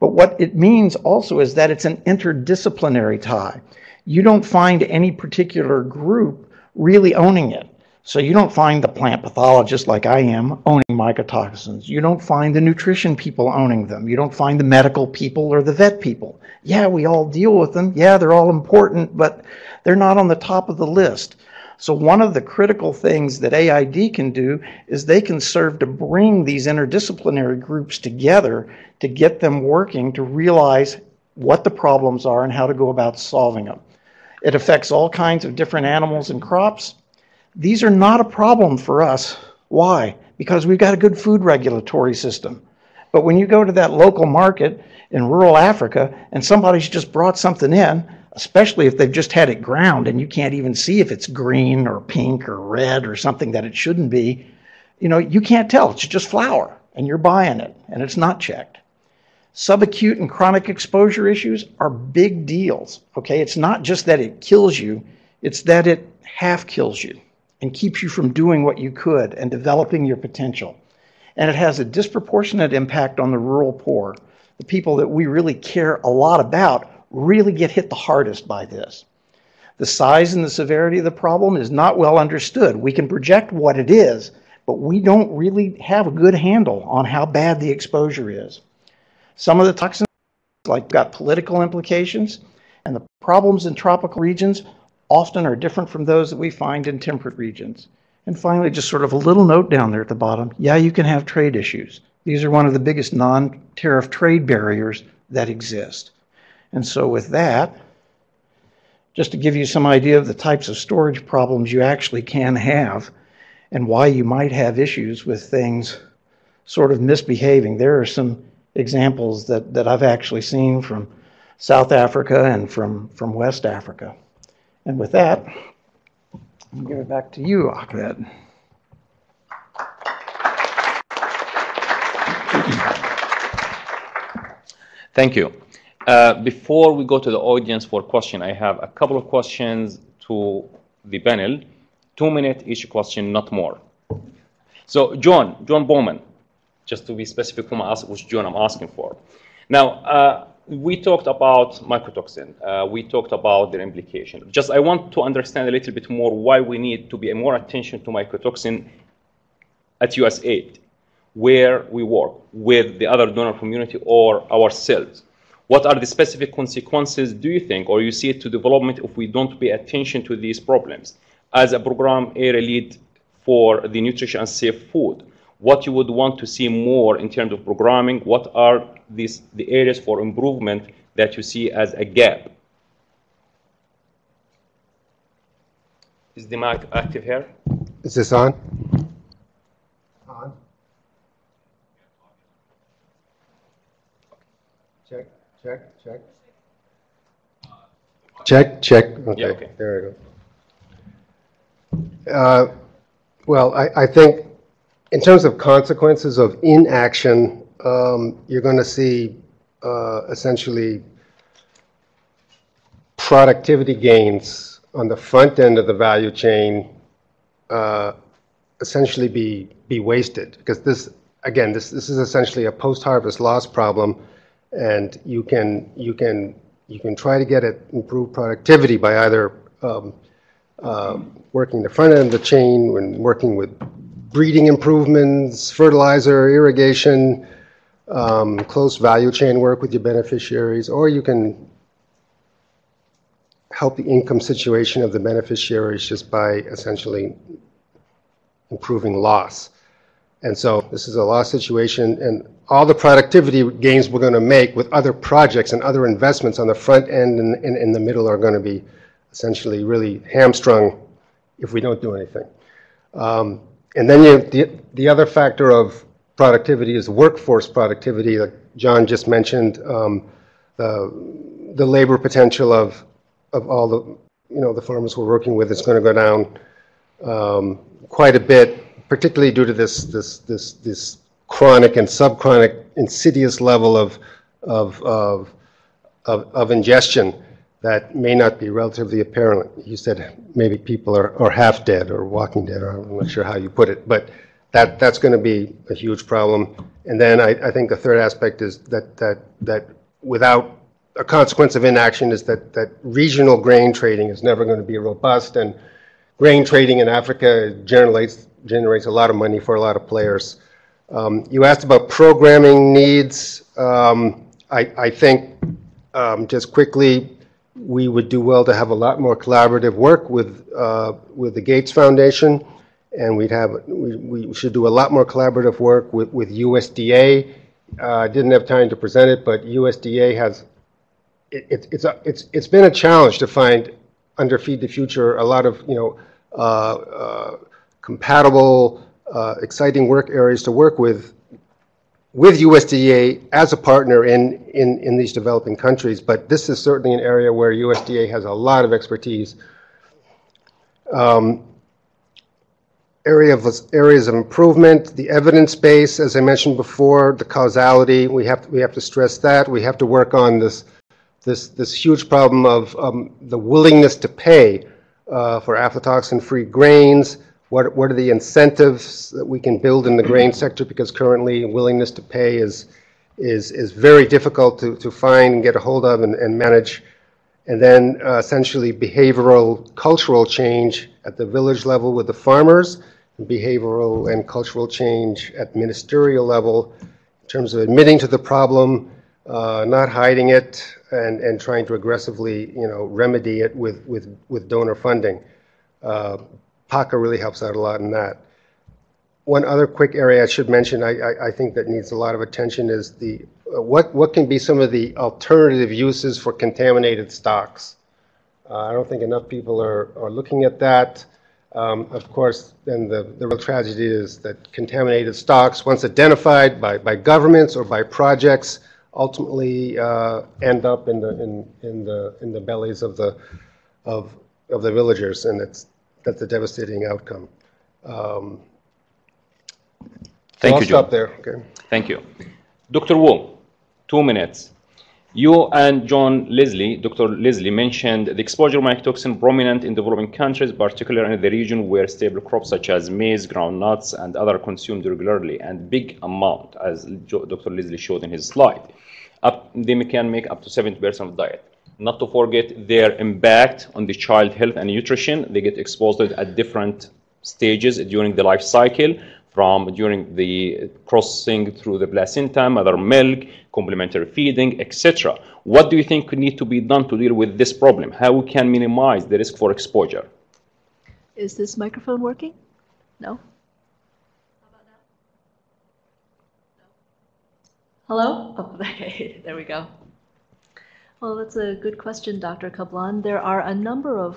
But what it means also is that it's an interdisciplinary tie. You don't find any particular group really owning it. So you don't find the plant pathologist like I am owning mycotoxins. You don't find the nutrition people owning them. You don't find the medical people or the vet people. Yeah, we all deal with them. Yeah, they're all important, but they're not on the top of the list. So one of the critical things that A I D can do is they can serve to bring these interdisciplinary groups together to get them working to realize what the problems are and how to go about solving them. It affects all kinds of different animals and crops. These are not a problem for us. Why? Because we've got a good food regulatory system. But when you go to that local market in rural Africa and somebody's just brought something in, especially if they've just had it ground and you can't even see if it's green or pink or red or something that it shouldn't be, you know, you can't tell. It's just flour and you're buying it and it's not checked. Subacute and chronic exposure issues are big deals, okay? It's not just that it kills you, it's that it half kills you and keeps you from doing what you could and developing your potential. And it has a disproportionate impact on the rural poor. The people that we really care a lot about really get hit the hardest by this. The size and the severity of the problem is not well understood. We can project what it is, but we don't really have a good handle on how bad the exposure is. Some of the toxins like got political implications, and the problems in tropical regions often are different from those that we find in temperate regions. And finally, just sort of a little note down there at the bottom, yeah, you can have trade issues. These are one of the biggest non-tariff trade barriers that exist. And so with that, just to give you some idea of the types of storage problems you actually can have and why you might have issues with things sort of misbehaving, there are some examples that, that I've actually seen from South Africa and from, from West Africa. And with that, I'll give it back to you, Ahmed. Thank you. Uh, before we go to the audience for question, I have a couple of questions to the panel. Two minutes each question, not more. So John, John Bowman, just to be specific whom I ask, which John I'm asking for. Now, uh, we talked about mycotoxin. Uh, we talked about their implication. Just I want to understand a little bit more why we need to be more attention to mycotoxin at U S A I D, where we work with the other donor community or ourselves. What are the specific consequences, do you think, or you see it to development if we don't pay attention to these problems? As a program area lead for the nutrition and safe food, what you would want to see more in terms of programming, what are these, the areas for improvement that you see as a gap? Is the mic active here? Is this on? On. Check, check, check. Check, check. Okay, yeah, okay. There we go. Uh, well, I, I think in terms of consequences of inaction, um, you're going to see uh, essentially productivity gains on the front end of the value chain uh, essentially be, be wasted. Because this, again, this, this is essentially a post-harvest loss problem. And you can, you can, you can try to get it improved productivity by either um, uh, working the front end of the chain and working with breeding improvements, fertilizer, irrigation, um, close value chain work with your beneficiaries, or you can help the income situation of the beneficiaries just by essentially improving loss. And so this is a loss situation, and all the productivity gains we're going to make with other projects and other investments on the front end and in the middle are going to be essentially really hamstrung if we don't do anything. Um, and then you, the, the other factor of productivity is workforce productivity, like John just mentioned, um, uh, the labor potential of, of all the, you know, the farmers we're working with is going to go down um, quite a bit, particularly due to this this this this chronic and subchronic insidious level of of of of, of ingestion that may not be relatively apparent. You said maybe people are, are half dead or walking dead, or I'm not sure how you put it, but that that's going to be a huge problem. And then I, I think a third aspect is that that that without a consequence of inaction is that that regional grain trading is never going to be robust, and grain trading in Africa generates generates a lot of money for a lot of players. Um, you asked about programming needs. Um, I, I think, um, just quickly, we would do well to have a lot more collaborative work with uh, with the Gates Foundation, and we'd have we, we should do a lot more collaborative work with with U S D A. I uh, didn't have time to present it, but U S D A has it, it, it's a, it's it's been a challenge to find under Feed the Future a lot of you know. Uh, uh, compatible, uh, exciting work areas to work with, with U S D A as a partner in, in, in these developing countries. But this is certainly an area where U S D A has a lot of expertise. Um, area of, areas of improvement, the evidence base, as I mentioned before, the causality, we have to, we have to stress that. We have to work on this, this, this huge problem of um, the willingness to pay uh, for aflatoxin-free grains. What, what are the incentives that we can build in the grain sector? Because currently willingness to pay is, is, is very difficult to, to find and get a hold of and, and manage. And then uh, essentially behavioral, cultural change at the village level with the farmers, and behavioral and cultural change at ministerial level in terms of admitting to the problem, uh, not hiding it, and, and trying to aggressively you know, remedy it with, with, with donor funding. Uh, P A C A really helps out a lot in that. One other quick area I should mention, I, I, I think that needs a lot of attention, is the uh, what what can be some of the alternative uses for contaminated stocks. Uh, I don't think enough people are, are looking at that. Um, of course, then the, the real tragedy is that contaminated stocks, once identified by, by governments or by projects, ultimately uh, end up in the in, in the in the bellies of the of of the villagers, and it's. That's a devastating outcome. Um, Thank so I'll you, John. Stop there. Okay. Thank you. Doctor Wu, two minutes. You and John Leslie, Doctor Leslie, mentioned the exposure of mycotoxin prominent in developing countries, particularly in the region where stable crops such as maize, groundnuts, and other are consumed regularly and big amount, as Doctor Leslie showed in his slide. Up, they can make up to seventy percent of diet. Not to forget their impact on the child health and nutrition. They get exposed at different stages during the life cycle, from during the crossing through the placenta, mother milk, complementary feeding, et cetera. What do you think could need to be done to deal with this problem? How we can minimize the risk for exposure? Is this microphone working? No? How about that? No. Hello? Oh, okay, there we go. Well, that's a good question, Doctor Kablan. There are a number of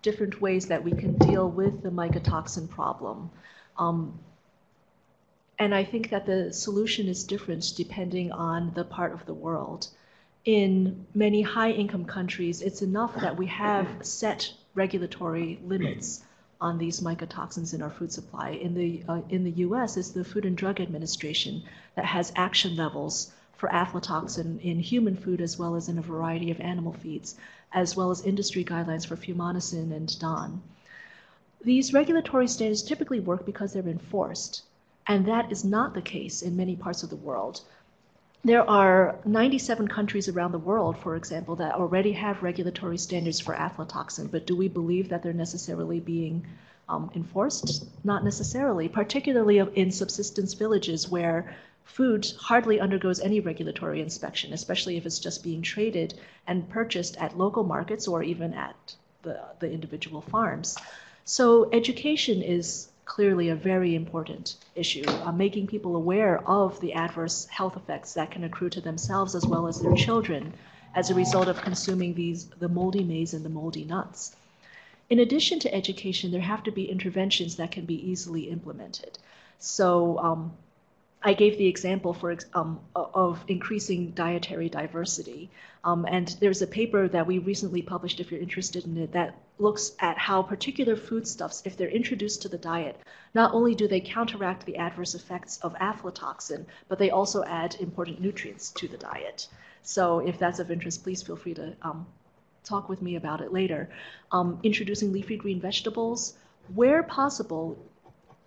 different ways that we can deal with the mycotoxin problem. Um, and I think that the solution is different depending on the part of the world. In many high-income countries, it's enough that we have set regulatory limits on these mycotoxins in our food supply. In the, uh, in the U S, it's the Food and Drug Administration that has action levels for aflatoxin in human food as well as in a variety of animal feeds, as well as industry guidelines for fumonisin and D O N. These regulatory standards typically work because they're enforced, and that is not the case in many parts of the world. There are ninety-seven countries around the world, for example, that already have regulatory standards for aflatoxin, but do we believe that they're necessarily being um, enforced? Not necessarily, particularly in subsistence villages where food hardly undergoes any regulatory inspection, especially if it's just being traded and purchased at local markets or even at the, the individual farms. So education is clearly a very important issue, uh, making people aware of the adverse health effects that can accrue to themselves as well as their children as a result of consuming these, the moldy maize and the moldy nuts. In addition to education, there have to be interventions that can be easily implemented. So um, I gave the example for, um, of increasing dietary diversity. Um, and there's a paper that we recently published, if you're interested in it, that looks at how particular foodstuffs, if they're introduced to the diet, not only do they counteract the adverse effects of aflatoxin, but they also add important nutrients to the diet. So if that's of interest, please feel free to um, talk with me about it later. Um, introducing leafy green vegetables, where possible,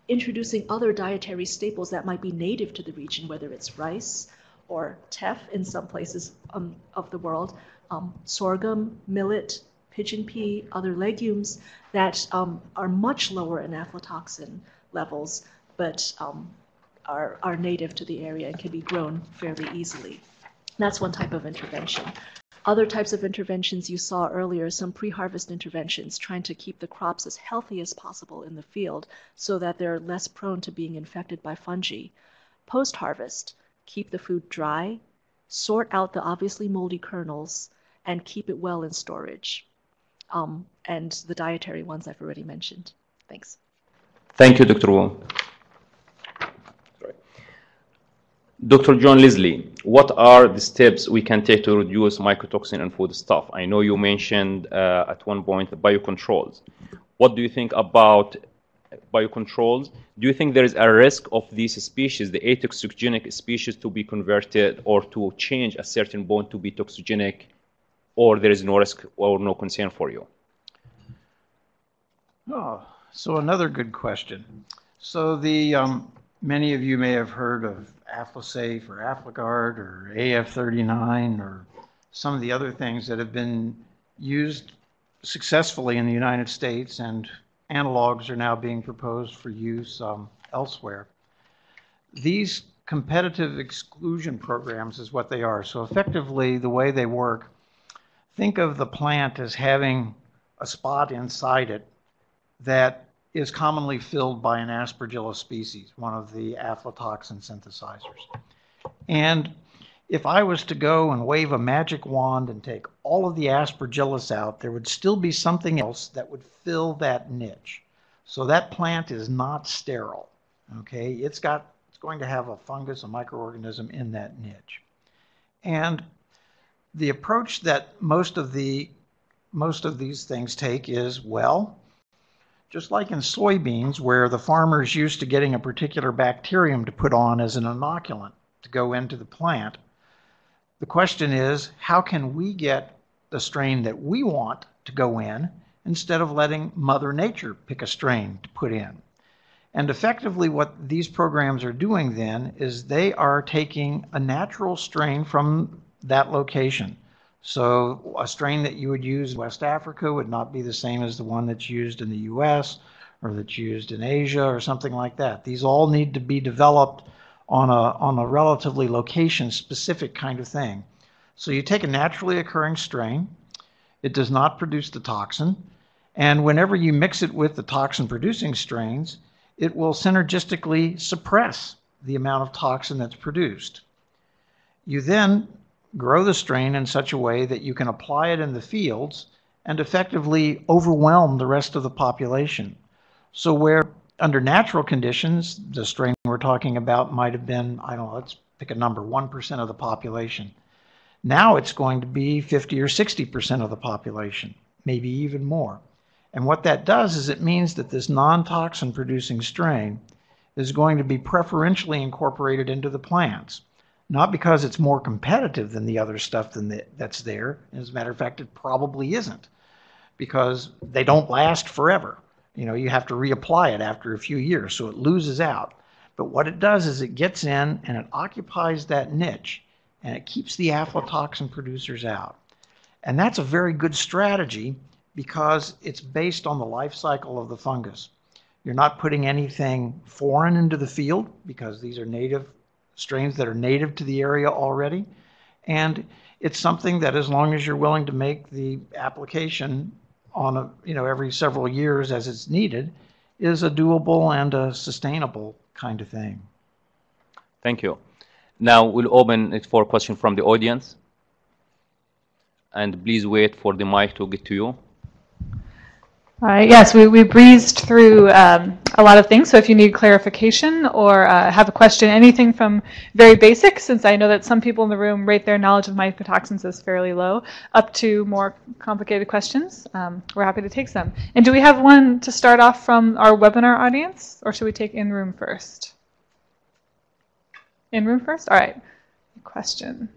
introducing other dietary staples that might be native to the region, whether it's rice or teff in some places um, of the world, um, sorghum, millet, pigeon pea, other legumes that um, are much lower in aflatoxin levels, but um, are, are native to the area and can be grown fairly easily. That's one type of intervention. Other types of interventions you saw earlier, some pre-harvest interventions, trying to keep the crops as healthy as possible in the field so that they're less prone to being infected by fungi. Post-harvest, keep the food dry, sort out the obviously moldy kernels, and keep it well in storage. Um, and the dietary ones I've already mentioned. Thanks. Thank you, Doctor Wu. Doctor John Leslie, what are the steps we can take to reduce mycotoxin in foodstuff? I know you mentioned uh, at one point the biocontrols. What do you think about biocontrols? Do you think there is a risk of these species, the atoxigenic species, to be converted or to change a certain bone to be toxigenic, or there is no risk or no concern for you? Oh, so another good question. So the um, many of you may have heard of Aflasafe or Aflagard or A F thirty-nine or some of the other things that have been used successfully in the United States, and analogs are now being proposed for use um, elsewhere. These competitive exclusion programs is what they are. So effectively, the way they work, think of the plant as having a spot inside it that is commonly filled by an Aspergillus species, one of the aflatoxin synthesizers. And if I was to go and wave a magic wand and take all of the Aspergillus out, there would still be something else that would fill that niche. So that plant is not sterile, okay? It's got, it's going to have a fungus, a microorganism in that niche. And the approach that most of the, most of these things take is, well, just like in soybeans, where the farmer's used to getting a particular bacterium to put on as an inoculant to go into the plant, The question is, how can we get the strain that we want to go in instead of letting Mother Nature pick a strain to put in? And effectively what these programs are doing then is they are taking a natural strain from that location. So a strain that you would use in West Africa would not be the same as the one that's used in the U S or that's used in Asia or something like that. These all need to be developed on a, on a relatively location-specific kind of thing. So you take a naturally occurring strain. It does not produce the toxin. And whenever you mix it with the toxin-producing strains, it will synergistically suppress the amount of toxin that's produced. You then grow the strain in such a way that you can apply it in the fields and effectively overwhelm the rest of the population. So where under natural conditions, the strain we're talking about might have been, I don't know, let's pick a number, one percent of the population. Now it's going to be fifty or sixty percent of the population, maybe even more. And what that does is it means that this non-toxin producing strain is going to be preferentially incorporated into the plants. Not because it's more competitive than the other stuff than the, that's there. As a matter of fact, it probably isn't, because they don't last forever. You know, you have to reapply it after a few years, so it loses out. But what it does is it gets in and it occupies that niche, and it keeps the aflatoxin producers out. And that's a very good strategy because it's based on the life cycle of the fungus. You're not putting anything foreign into the field because these are native strains that are native to the area already. And it's something that, as long as you're willing to make the application on a, you know, every several years as it's needed, is a doable and a sustainable kind of thing. Thank you. Now we'll open it for a question from the audience. And please wait for the mic to get to you. Uh, yes, we, we breezed through um, a lot of things, so if you need clarification or uh, have a question, anything from very basic, since I know that some people in the room rate their knowledge of mycotoxins as fairly low, up to more complicated questions, um, we're happy to take them. And do we have one to start off from our webinar audience, or should we take in room first? In room first? All right. Question.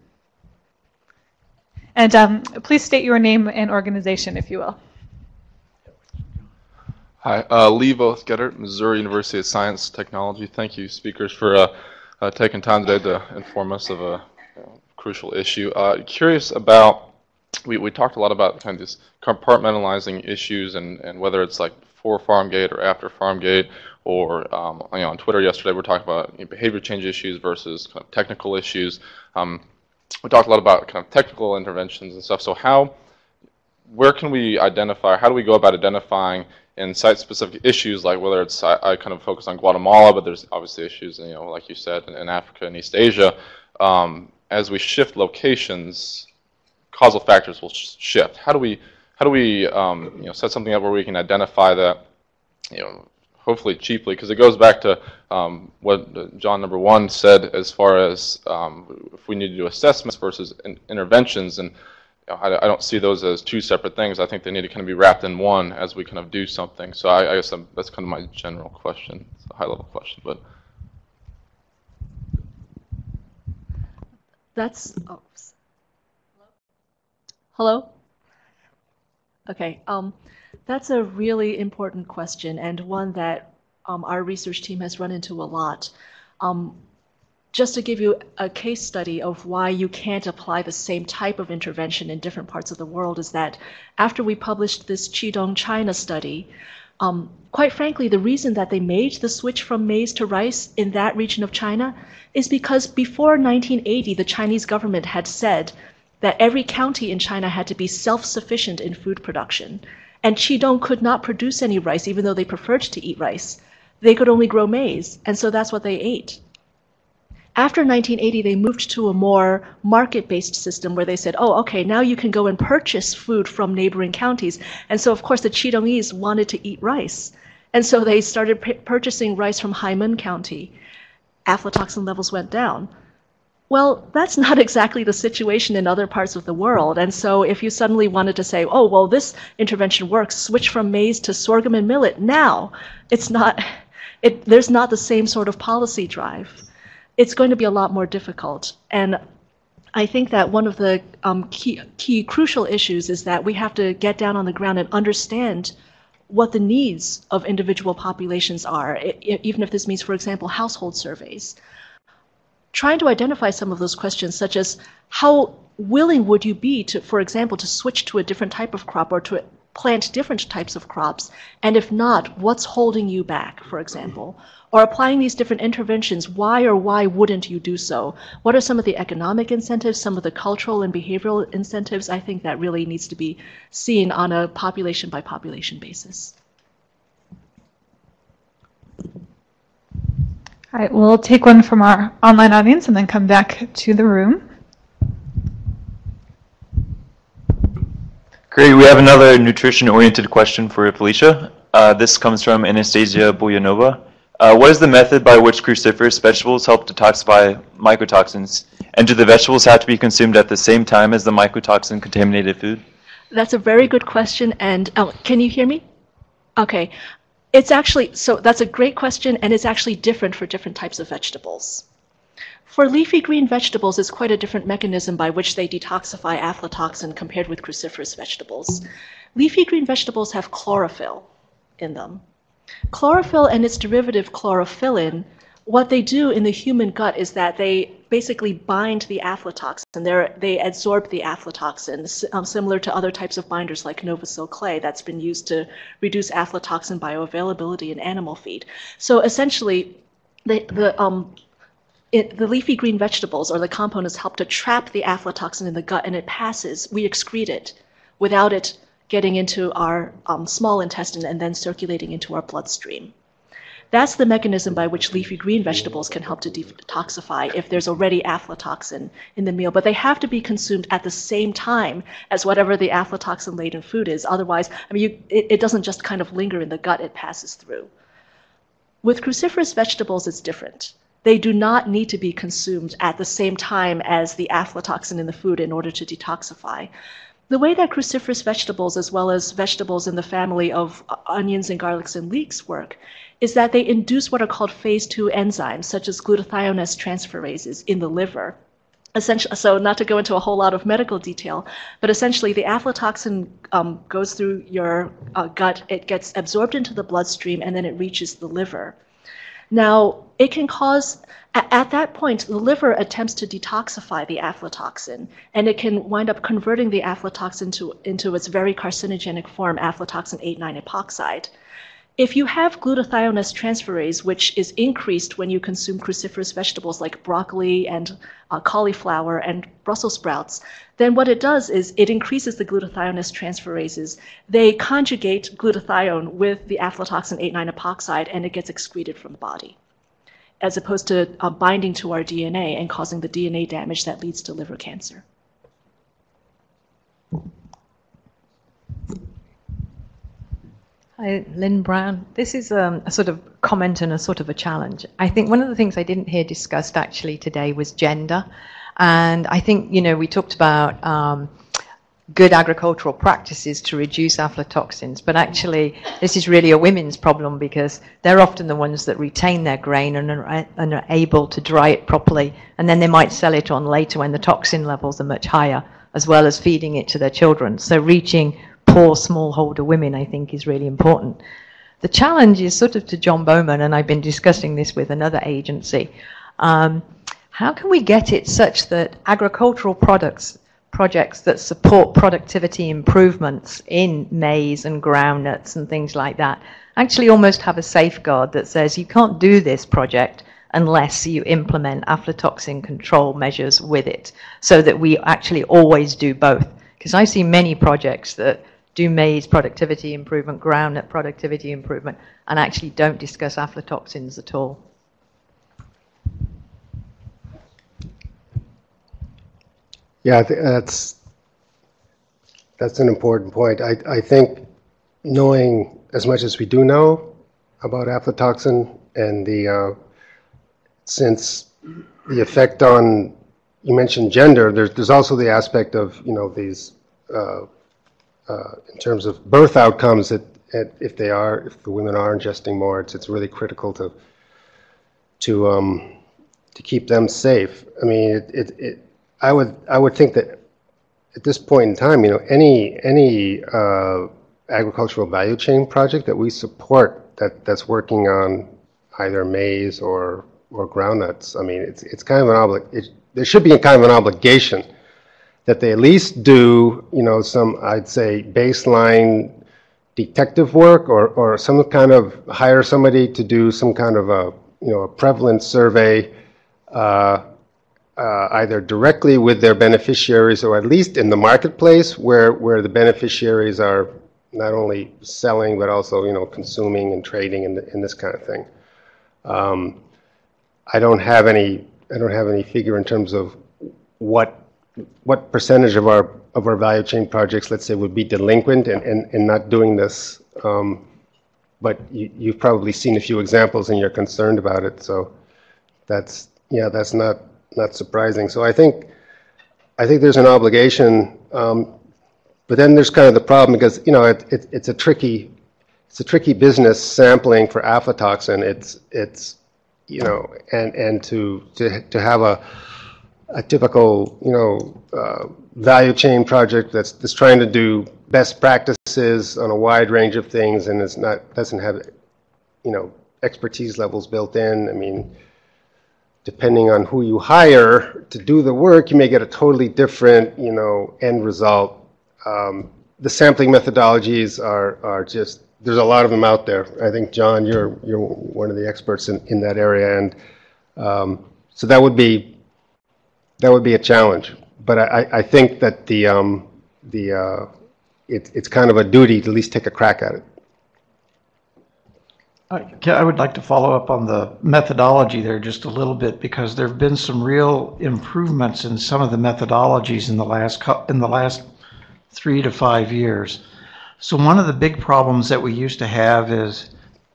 And um, please state your name and organization, if you will. Hi, uh, Lee Voth-Gettert, Missouri University of Science Technology. Thank you, speakers, for uh, uh, taking time today to inform us of a uh, crucial issue. Uh, curious about, we, we talked a lot about kind of these compartmentalizing issues and, and whether it's like before Farmgate or after Farmgate, or um, you know, on Twitter yesterday we were talking about you know, behavior change issues versus kind of technical issues. Um, we talked a lot about kind of technical interventions and stuff. So how, where can we identify, how do we go about identifying and site-specific issues, like whether it's, I, I kind of focus on Guatemala, but there's obviously issues, you know, like you said, in, in Africa and East Asia. Um, as we shift locations, causal factors will sh shift. How do we, how do we, um, you know, set something up where we can identify that, you know, hopefully cheaply? Because it goes back to um, what John number one said as far as um, if we need to do assessments versus in interventions, and I don't see those as two separate things. I think they need to kind of be wrapped in one as we kind of do something. So I, I guess I'm, that's kind of my general question. It's a high-level question, but that's. Oh. Hello. Okay. Um, that's a really important question, and one that um, our research team has run into a lot. Um, Just to give you a case study of why you can't apply the same type of intervention in different parts of the world is that after we published this Qidong, China study, um, quite frankly, the reason that they made the switch from maize to rice in that region of China is because before nineteen eighty, the Chinese government had said that every county in China had to be self-sufficient in food production. And Qidong could not produce any rice, even though they preferred to eat rice. They could only grow maize, and so that's what they ate. After nineteen eighty, they moved to a more market-based system where they said, oh, okay, now you can go and purchase food from neighboring counties. And so, of course, the Qidongese wanted to eat rice. And so they started purchasing rice from Haiman County. Aflatoxin levels went down. Well, that's not exactly the situation in other parts of the world. And so if you suddenly wanted to say, oh, well, this intervention works, switch from maize to sorghum and millet now, it's not, it, there's not the same sort of policy drive. It's going to be a lot more difficult. And I think that one of the um, key, key crucial issues is that we have to get down on the ground and understand what the needs of individual populations are, it, it, even if this means, for example, household surveys. Trying to identify some of those questions, such as how willing would you be to, for example, to switch to a different type of crop or to plant different types of crops, and if not, what's holding you back, for example? Or applying these different interventions, why or why wouldn't you do so? What are some of the economic incentives, some of the cultural and behavioral incentives? I think that really needs to be seen on a population by population basis. All right, we'll take one from our online audience and then come back to the room. Great, we have another nutrition-oriented question for Felicia. Uh, this comes from Anastasia Boyanova. Uh, what is the method by which cruciferous vegetables help detoxify mycotoxins? And do the vegetables have to be consumed at the same time as the mycotoxin-contaminated food? That's a very good question, and oh, can you hear me? Okay. It's actually, so that's a great question, and it's actually different for different types of vegetables. For leafy green vegetables, it's quite a different mechanism by which they detoxify aflatoxin compared with cruciferous vegetables. Leafy green vegetables have chlorophyll in them. Chlorophyll and its derivative chlorophyllin, what they do in the human gut is that they basically bind the aflatoxin. They're, they absorb the aflatoxin, um, similar to other types of binders like Novasil clay that's been used to reduce aflatoxin bioavailability in animal feed. So essentially, the, the, um, it, the leafy green vegetables or the components help to trap the aflatoxin in the gut, and it passes, we excrete it without it getting into our um, small intestine and then circulating into our bloodstream. That's the mechanism by which leafy green vegetables can help to detoxify if there's already aflatoxin in the meal. But they have to be consumed at the same time as whatever the aflatoxin-laden food is. Otherwise, I mean, you, it, it doesn't just kind of linger in the gut, it passes through. With cruciferous vegetables, it's different. They do not need to be consumed at the same time as the aflatoxin in the food in order to detoxify. The way that cruciferous vegetables, as well as vegetables in the family of onions and garlics and leeks, work is that they induce what are called phase two enzymes, such as glutathionase transferases in the liver. Essentially, so not to go into a whole lot of medical detail, but essentially the aflatoxin um, goes through your uh, gut, it gets absorbed into the bloodstream, and then it reaches the liver. Now, it can cause, at that point, the liver attempts to detoxify the aflatoxin, and it can wind up converting the aflatoxin to, into its very carcinogenic form, aflatoxin eight nine epoxide. If you have glutathionase transferase, which is increased when you consume cruciferous vegetables like broccoli and uh, cauliflower and Brussels sprouts, then what it does is it increases the glutathionase transferases. They conjugate glutathione with the aflatoxin eight nine epoxide, and it gets excreted from the body, as opposed to uh, binding to our D N A and causing the D N A damage that leads to liver cancer. Hi, Lynn Brown. This is um, a sort of comment and a sort of a challenge. I think one of the things I didn't hear discussed actually today was gender. And I think, you know, we talked about um, good agricultural practices to reduce aflatoxins, but actually this is really a women's problem because they're often the ones that retain their grain and are, and are able to dry it properly, and then they might sell it on later when the toxin levels are much higher, as well as feeding it to their children. So reaching poor smallholder women, I think, is really important. The challenge is sort of to John Bowman, and I've been discussing this with another agency. Um, how can we get it such that agricultural products projects that support productivity improvements in maize and groundnuts and things like that actually almost have a safeguard that says you can't do this project unless you implement aflatoxin control measures with it, so that we actually always do both? Because I see many projects that do maize productivity improvement, groundnut productivity improvement, and actually don't discuss aflatoxins at all. Yeah, that's that's an important point. I, I think knowing as much as we do know about aflatoxin and the uh, since the effect on, you mentioned gender, there's there's also the aspect of, you know, these uh, uh, in terms of birth outcomes that, that if they are if the women are ingesting more, it's it's really critical to to um, to keep them safe. I mean, it it. it I would I would think that at this point in time, you know, any any uh, agricultural value chain project that we support that that's working on either maize or or groundnuts, I mean, it's it's kind of an obli- it, there should be a kind of an obligation that they at least do, you know, some, I'd say, baseline detective work, or, or some kind of, hire somebody to do some kind of a, you know, a prevalence survey, uh, uh, either directly with their beneficiaries, or at least in the marketplace where, where the beneficiaries are not only selling, but also, you know, consuming and trading and, and this kind of thing. Um, I don't have any, I don't have any figure in terms of what, what percentage of our of our value chain projects, let's say, would be delinquent and, and, and not doing this. Um, but you, you've probably seen a few examples and you're concerned about it. So that's, yeah, that's not, not surprising. So I think, I think there's an obligation, um, but then there's kind of the problem because, you know, it, it, it's a tricky, it's a tricky business sampling for aflatoxin. It's, it's, you know, and, and to, to, to have a, a typical, you know, uh, value chain project that's, that's trying to do best practices on a wide range of things and it's not, doesn't have, you know, expertise levels built in. I mean, depending on who you hire to do the work, you may get a totally different, you know, end result. Um, the sampling methodologies are, are just, there's a lot of them out there. I think, John, you're, you're one of the experts in, in that area. And um, so that would be, that would be a challenge, but I, I think that the um, the uh, it, it's kind of a duty to at least take a crack at it. I, I would like to follow up on the methodology there just a little bit because there have been some real improvements in some of the methodologies in the last in the last three to five years. So one of the big problems that we used to have is,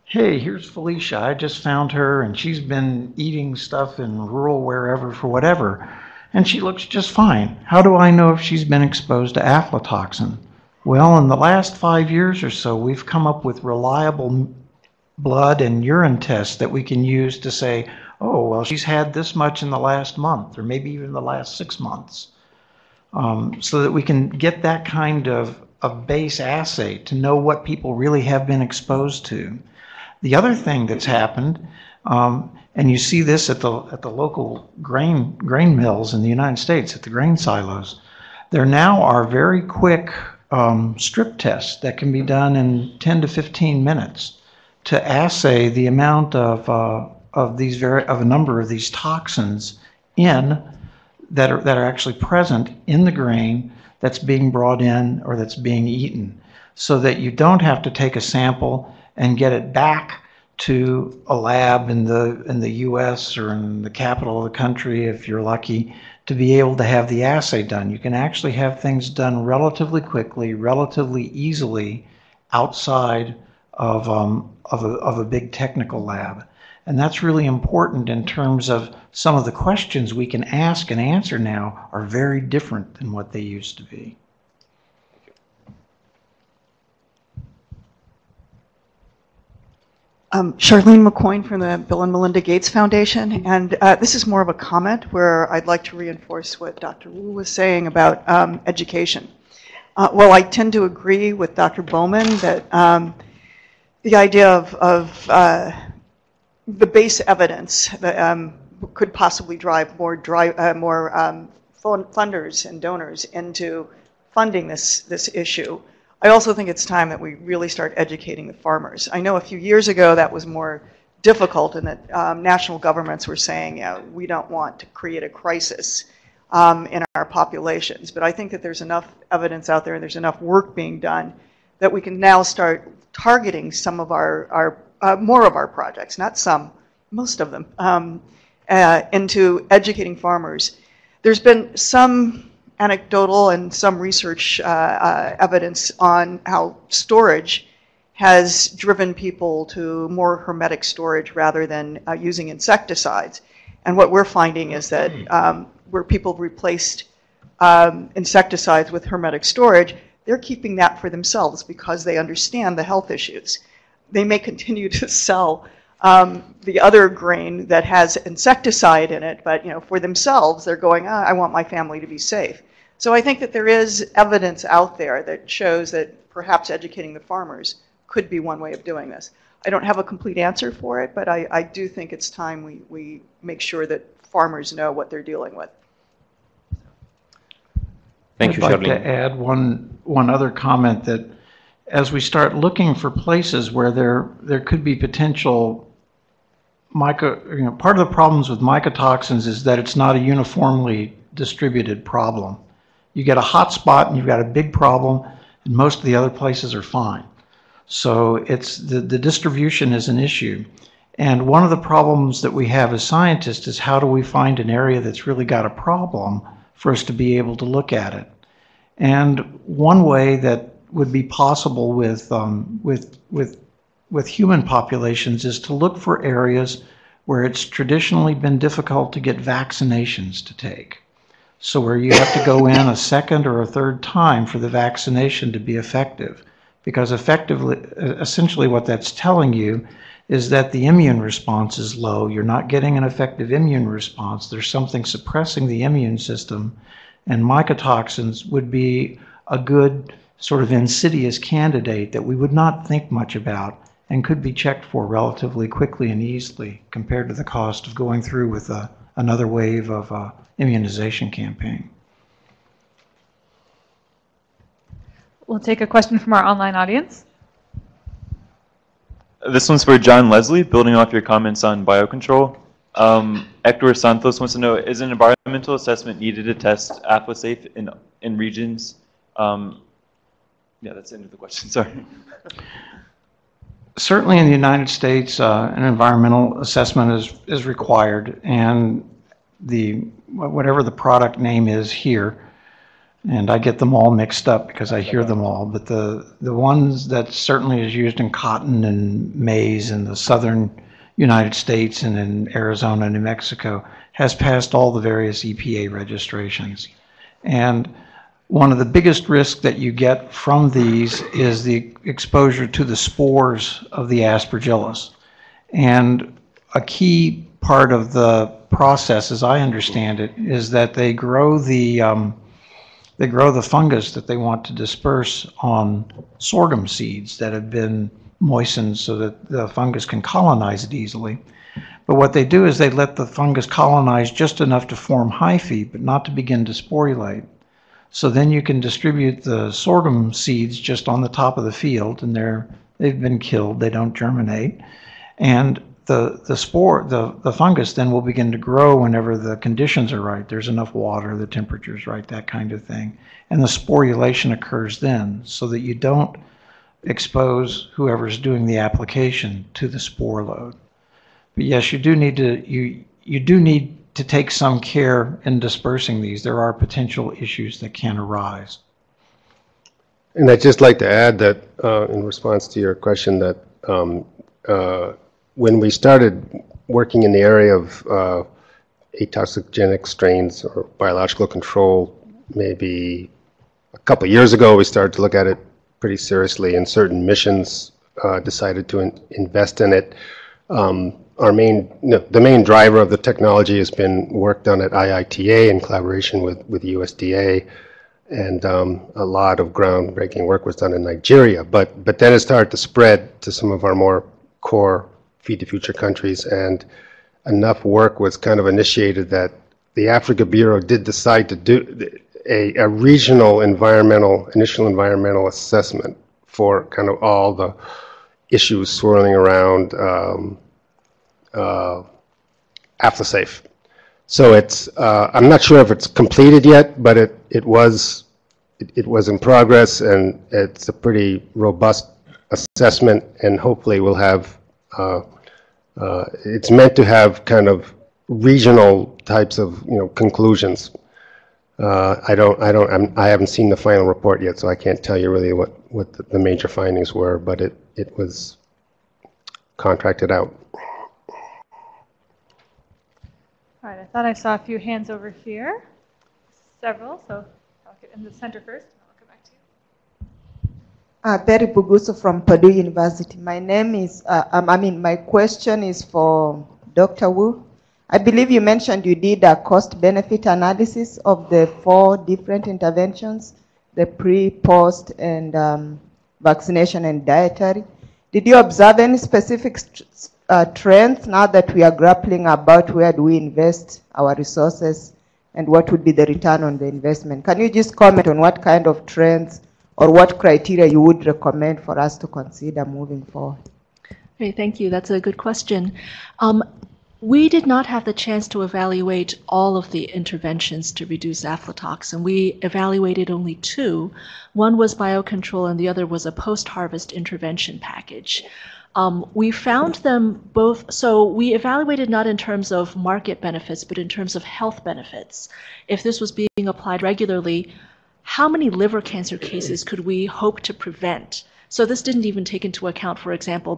hey, here's Felicia. I just found her, and she's been eating stuff in rural wherever for whatever. And she looks just fine. How do I know if she's been exposed to aflatoxin? Well, in the last five years or so, we've come up with reliable blood and urine tests that we can use to say, oh, well, she's had this much in the last month, or maybe even the last six months, um, so that we can get that kind of, of base assay to know what people really have been exposed to. The other thing that's happened, um, and you see this at the at the local grain grain mills in the United States, at the grain silos, there now are very quick um, strip tests that can be done in ten to fifteen minutes to assay the amount of uh, of these very of a number of these toxins in that are that are actually present in the grain that's being brought in or that's being eaten, so that you don't have to take a sample and get it back to a lab in the in the U S or in the capital of the country, if you're lucky, to be able to have the assay done. You can actually have things done relatively quickly, relatively easily, outside of um, of, a, of a big technical lab. And that's really important in terms of some of the questions we can ask and answer now are very different than what they used to be. Um, Charlene McCoyne from the Bill and Melinda Gates Foundation, and uh, this is more of a comment where I'd like to reinforce what Doctor Wu was saying about um, education. Uh, well, I tend to agree with Doctor Bowman that um, the idea of, of uh, the base evidence that um, could possibly drive more, drive, uh, more um, funders and donors into funding this, this issue. I also think it's time that we really start educating the farmers. I know a few years ago that was more difficult and that um, national governments were saying, you know, we don't want to create a crisis um, in our populations. But I think that there's enough evidence out there and there's enough work being done that we can now start targeting some of our, our uh, more of our projects, not some, most of them, um, uh, into educating farmers. There's been some anecdotal and some research uh, uh, evidence on how storage has driven people to more hermetic storage rather than uh, using insecticides. And what we're finding is that um, where people replaced um, insecticides with hermetic storage, they're keeping that for themselves because they understand the health issues. They may continue to sell um, the other grain that has insecticide in it, but you know, for themselves, they're going, ah, I want my family to be safe. So I think that there is evidence out there that shows that perhaps educating the farmers could be one way of doing this. I don't have a complete answer for it, but I, I do think it's time we, we make sure that farmers know what they're dealing with. Thank you, Charlene. I'd like to add one, one other comment that as we start looking for places where there, there could be potential myco, you know, part of the problems with mycotoxins is that it's not a uniformly distributed problem. You get a hot spot and you've got a big problem, and most of the other places are fine. So it's the, the distribution is an issue. And one of the problems that we have as scientists is how do we find an area that's really got a problem for us to be able to look at it. And one way that would be possible with, um, with, with, with human populations is to look for areas where it's traditionally been difficult to get vaccinations to take. So where you have to go in a second or a third time for the vaccination to be effective. Because effectively, essentially what that's telling you is that the immune response is low. You're not getting an effective immune response. There's something suppressing the immune system, and mycotoxins would be a good sort of insidious candidate that we would not think much about and could be checked for relatively quickly and easily compared to the cost of going through with a, another wave of a immunization campaign. We'll take a question from our online audience. This one's for John Leslie, building off your comments on biocontrol. Um, Hector Santos wants to know, is an environmental assessment needed to test Aflasafe in, in regions? Um, yeah, that's the end of the question, sorry. Certainly in the United States, uh, an environmental assessment is, is required, and the, whatever the product name is here, and I get them all mixed up because I hear them all, but the, the ones that certainly is used in cotton and maize in the southern United States and in Arizona and New Mexico has passed all the various E P A registrations. And one of the biggest risks that you get from these is the exposure to the spores of the aspergillus. And a key part of the process, as I understand it, is that they grow the... Um, They grow the fungus that they want to disperse on sorghum seeds that have been moistened so that the fungus can colonize it easily. But what they do is they let the fungus colonize just enough to form hyphae, but not to begin to sporulate. So then you can distribute the sorghum seeds just on the top of the field, and they're, they've been killed. They don't germinate. And the, the spore, the, the fungus then will begin to grow whenever the conditions are right. There's enough water, the temperature's right, that kind of thing. And the sporulation occurs then so that you don't expose whoever's doing the application to the spore load. But yes, you do need to, you, you do need to take some care in dispersing these. There are potential issues that can arise. And I'd just like to add that uh, in response to your question that um, uh, when we started working in the area of uh, atoxigenic strains or biological control, maybe a couple years ago, we started to look at it pretty seriously, and certain missions uh, decided to in invest in it. Um, our main, no, the main driver of the technology has been work done at I I T A in collaboration with, with U S D A, and um, a lot of groundbreaking work was done in Nigeria. But, but then it started to spread to some of our more core Feed the Future countries, and enough work was kind of initiated that the Africa Bureau did decide to do a, a regional environmental, initial environmental assessment for kind of all the issues swirling around um, uh, Aflasafe. So it's, uh, I'm not sure if it's completed yet, but it, it was, it, it was in progress, and it's a pretty robust assessment, and hopefully we'll have Uh, uh, it's meant to have kind of regional types of, you know, conclusions. Uh, I don't, I don't, I'm, I haven't seen the final report yet, so I can't tell you really what what the major findings were. But it it was contracted out. All right. I thought I saw a few hands over here, several. So I'll get in the center first. Uh, Peri Buguso from Purdue University. My name is, uh, um, I mean, my question is for Doctor Wu. I believe you mentioned you did a cost-benefit analysis of the four different interventions, the pre, post, and um, vaccination and dietary. Did you observe any specific uh, trends now that we are grappling about where do we invest our resources and what would be the return on the investment? Can you just comment on what kind of trends or what criteria you would recommend for us to consider moving forward? Hey, thank you. That's a good question. Um, we did not have the chance to evaluate all of the interventions to reduce aflatoxin. We evaluated only two. One was biocontrol and the other was a post-harvest intervention package. Um, we found them both, so we evaluated not in terms of market benefits, but in terms of health benefits. If this was being applied regularly, how many liver cancer cases could we hope to prevent? So this didn't even take into account, for example,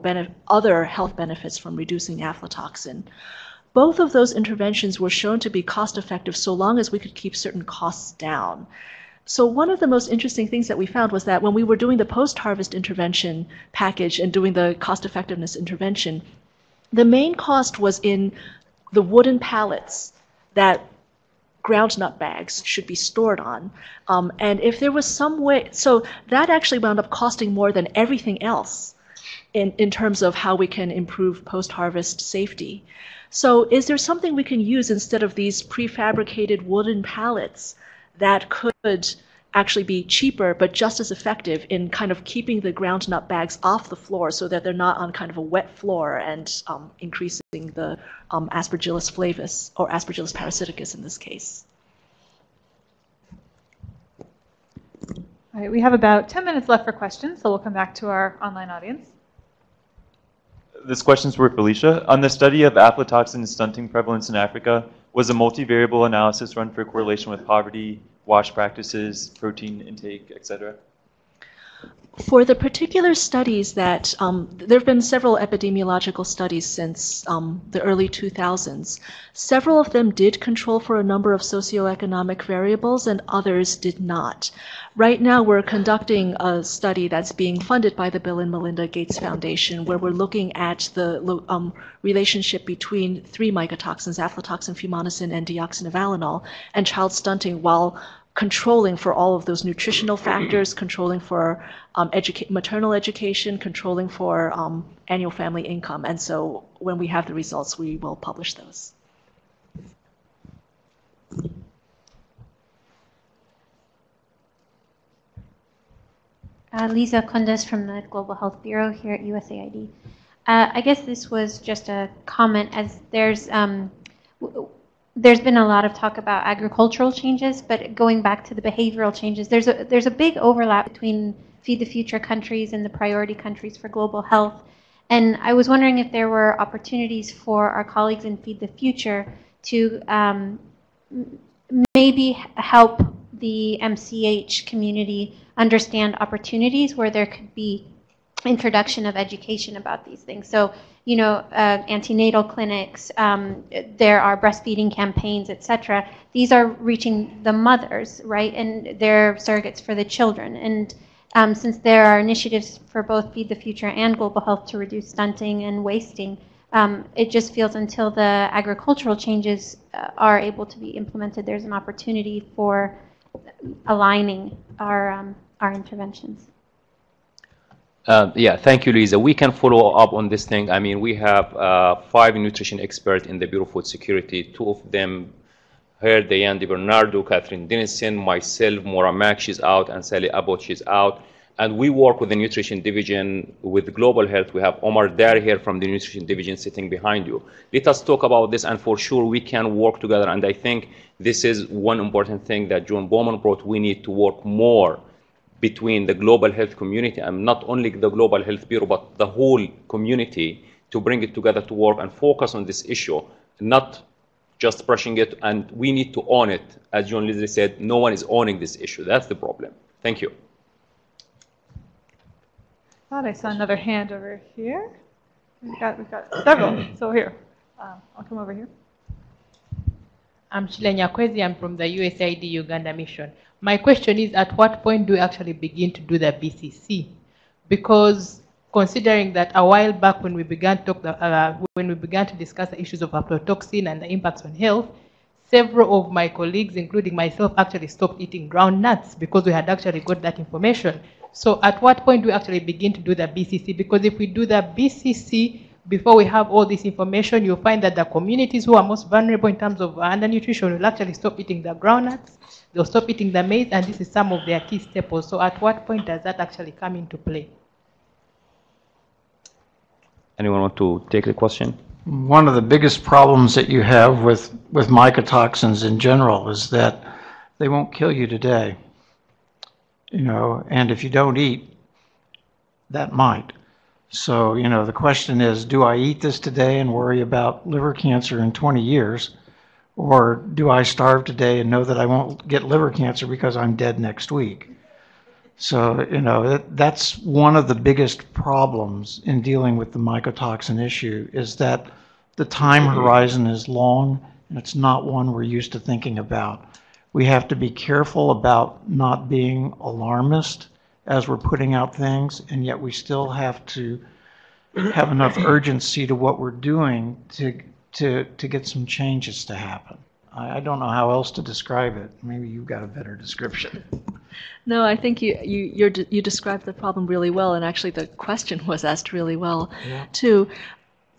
other health benefits from reducing aflatoxin. Both of those interventions were shown to be cost-effective so long as we could keep certain costs down. So one of the most interesting things that we found was that when we were doing the post-harvest intervention package and doing the cost-effectiveness intervention, the main cost was in the wooden pallets that groundnut bags should be stored on. Um, and if there was some way, so that actually wound up costing more than everything else in, in terms of how we can improve post-harvest safety. So is there something we can use instead of these prefabricated wooden pallets that could actually be cheaper but just as effective in kind of keeping the groundnut bags off the floor so that they're not on kind of a wet floor and um, increasing the um, Aspergillus flavus or Aspergillus parasiticus in this case. All right, we have about ten minutes left for questions, so we'll come back to our online audience. This question's for Felicia. On the study of aflatoxin stunting prevalence in Africa, was a multivariable analysis run for correlation with poverty, wash practices, protein intake, et cetera? For the particular studies that, um, there have been several epidemiological studies since um, the early two thousands. Several of them did control for a number of socioeconomic variables and others did not. Right now we're conducting a study that's being funded by the Bill and Melinda Gates Foundation where we're looking at the um, relationship between three mycotoxins, aflatoxin, fumonisin, and deoxynivalenol, and child stunting while controlling for all of those nutritional factors, controlling for um, educa maternal education, controlling for um, annual family income. And so when we have the results, we will publish those. Uh, Lisa Kondes from the Global Health Bureau here at U S A I D. Uh, I guess this was just a comment as there's um, w There's been a lot of talk about agricultural changes, but going back to the behavioral changes, there's a, there's a big overlap between Feed the Future countries and the priority countries for global health. And I was wondering if there were opportunities for our colleagues in Feed the Future to um, maybe help the M C H community understand opportunities where there could be introduction of education about these things. So, you know, uh, antenatal clinics, um, there are breastfeeding campaigns, et cetera. These are reaching the mothers, right? And they're surrogates for the children. And um, since there are initiatives for both Feed the Future and Global Health to reduce stunting and wasting, um, it just feels until the agricultural changes are able to be implemented, there's an opportunity for aligning our, um, our interventions. Uh, yeah, thank you, Lisa. We can follow up on this thing. I mean, we have uh, five nutrition experts in the Bureau of Food Security. Two of them, her, Diane DiBernardo, Catherine Dennison, myself, Maura Mack, she's out, and Sally Abbott, she's out. And we work with the Nutrition Division with Global Health. We have Omar Dar here from the Nutrition Division sitting behind you. Let us talk about this, and for sure we can work together. And I think this is one important thing that John Bowman brought. We need to work more between the global health community and not only the Global Health Bureau, but the whole community to bring it together to work and focus on this issue, not just brushing it. And we need to own it. As John Leslie said, no one is owning this issue. That's the problem. Thank you. I thought I saw another hand over here. We've got, we've got several. So here, um, I'll come over here. I'm Shilenya Kwezi. I'm from the U S A I D Uganda Mission. My question is, at what point do we actually begin to do the B C C? because considering that a while back when we began to talk, uh, when we began to discuss the issues of aflatoxin and the impacts on health, several of my colleagues, including myself, actually stopped eating ground nuts because we had actually got that information. So at what point do we actually begin to do the B C C? Because if we do the B C C before we have all this information, you'll find that the communities who are most vulnerable in terms of undernutrition will actually stop eating the ground nuts, they'll stop eating the maize, and this is some of their key staples. So at what point does that actually come into play? Anyone want to take the question? One of the biggest problems that you have with, with mycotoxins in general is that they won't kill you today. You know, and if you don't eat, that might. So, you know, the question is, do I eat this today and worry about liver cancer in twenty years? Or do I starve today and know that I won't get liver cancer because I'm dead next week? So, you know, that, that's one of the biggest problems in dealing with the mycotoxin issue, is that the time horizon is long and it's not one we're used to thinking about. We have to be careful about not being alarmist as we're putting out things, and yet we still have to have enough urgency to what we're doing to, to, to get some changes to happen. I don't know how else to describe it. Maybe you've got a better description. No, I think you you you're, you described the problem really well, and actually the question was asked really well, yeah. too.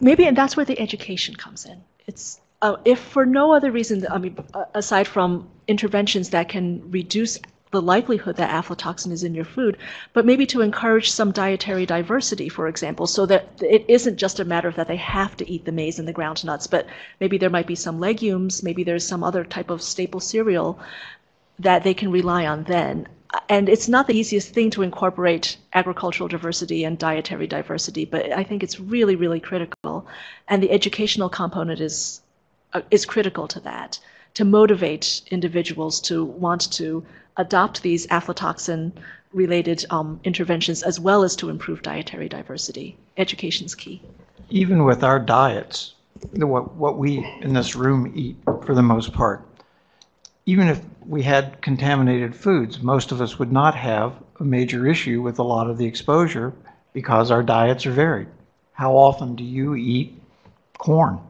Maybe, and that's where the education comes in. It's uh, if for no other reason, I mean, aside from interventions that can reduce the likelihood that aflatoxin is in your food, but maybe to encourage some dietary diversity, for example, so that it isn't just a matter of that they have to eat the maize and the ground nuts, but maybe there might be some legumes, maybe there's some other type of staple cereal that they can rely on then. And it's not the easiest thing to incorporate agricultural diversity and dietary diversity, but I think it's really, really critical. And the educational component is, uh, is critical to that, to motivate individuals to want to adopt these aflatoxin-related um, interventions, as well as to improve dietary diversity. Education's key. Even with our diets, the, what, what we in this room eat for the most part, even if we had contaminated foods, most of us would not have a major issue with a lot of the exposure because our diets are varied. How often do you eat corn?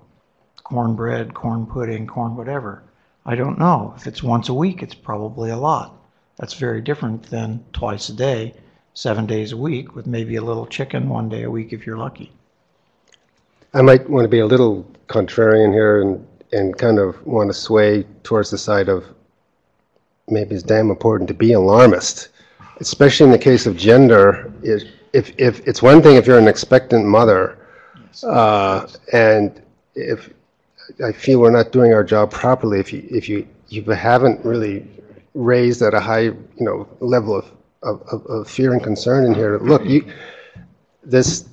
Cornbread, corn pudding, corn whatever. I don't know. If it's once a week, it's probably a lot. That's very different than twice a day, seven days a week, with maybe a little chicken one day a week if you're lucky. I might want to be a little contrarian here and, and kind of want to sway towards the side of maybe it's damn important to be alarmist, especially in the case of gender. If, if, if it's one thing if you're an expectant mother, yes. uh, and if I feel we're not doing our job properly if you if you you haven't really raised at a high you know level of of, of fear and concern in here. Look, you this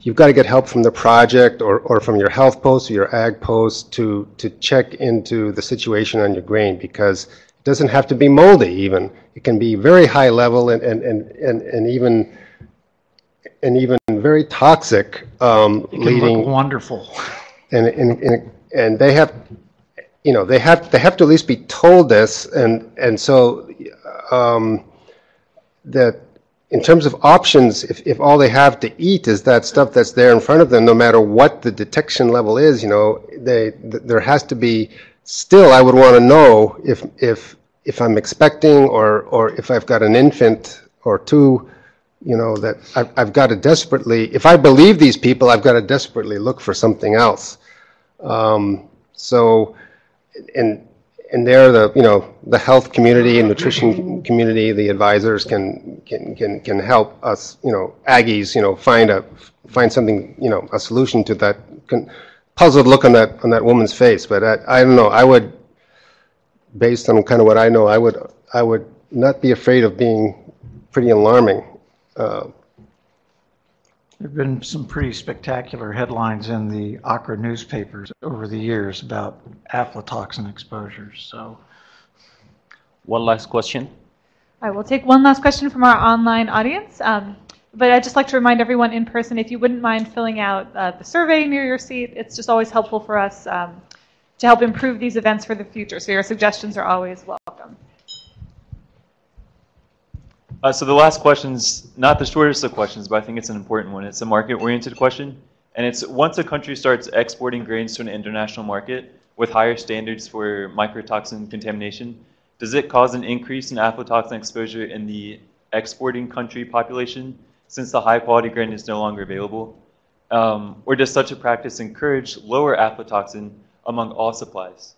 you've got to get help from the project or, or from your health post or your ag post to to check into the situation on your grain, because it doesn't have to be moldy even. It can be very high level and and and and, and even and even very toxic. Um, it can leading look wonderful. And, and and they have, you know, they have they have to at least be told this, and and so um, that in terms of options, if, if all they have to eat is that stuff that's there in front of them, no matter what the detection level is, you know, they th there has to be still. I would want to know if if if I'm expecting or or if I've got an infant or two. You know, that I've, I've got to desperately, if I believe these people, I've got to desperately look for something else. Um, so, and, and there the, you know, the health community and nutrition community, the advisors can, can, can, can help us, you know, Aggies, you know, find a, find something, you know, a solution to that con puzzled look on that, on that woman's face. But I, I don't know, I would, based on kind of what I know, I would, I would not be afraid of being pretty alarming. Uh, there have been some pretty spectacular headlines in the Accra newspapers over the years about aflatoxin exposures. So, one last question. All right, we'll take one last question from our online audience. Um, but I'd just like to remind everyone in person, if you wouldn't mind filling out uh, the survey near your seat, it's just always helpful for us um, to help improve these events for the future. So your suggestions are always welcome. Uh, so the last question's not the shortest of questions, but I think it's an important one. It's a market-oriented question, and it's once a country starts exporting grains to an international market with higher standards for microtoxin contamination, does it cause an increase in aflatoxin exposure in the exporting country population since the high-quality grain is no longer available? Um, or does such a practice encourage lower aflatoxin among all supplies?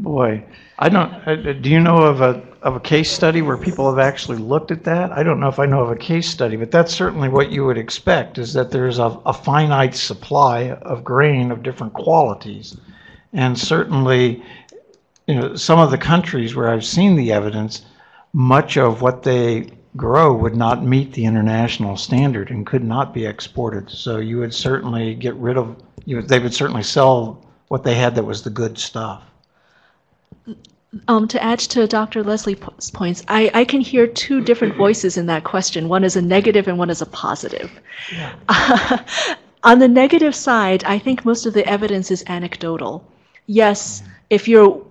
Boy, I don't, do you know of a, of a case study where people have actually looked at that? I don't know if I know of a case study, but that's certainly what you would expect, is that there's a, a finite supply of grain of different qualities. And certainly, you know, some of the countries where I've seen the evidence, much of what they grow would not meet the international standard and could not be exported. So you would certainly get rid of, you would, they would certainly sell what they had that was the good stuff. Um, to add to Doctor Leslie's points, I, I can hear two different voices in that question. One is a negative and one is a positive. Yeah. Uh, on the negative side, I think most of the evidence is anecdotal. Yes, if you're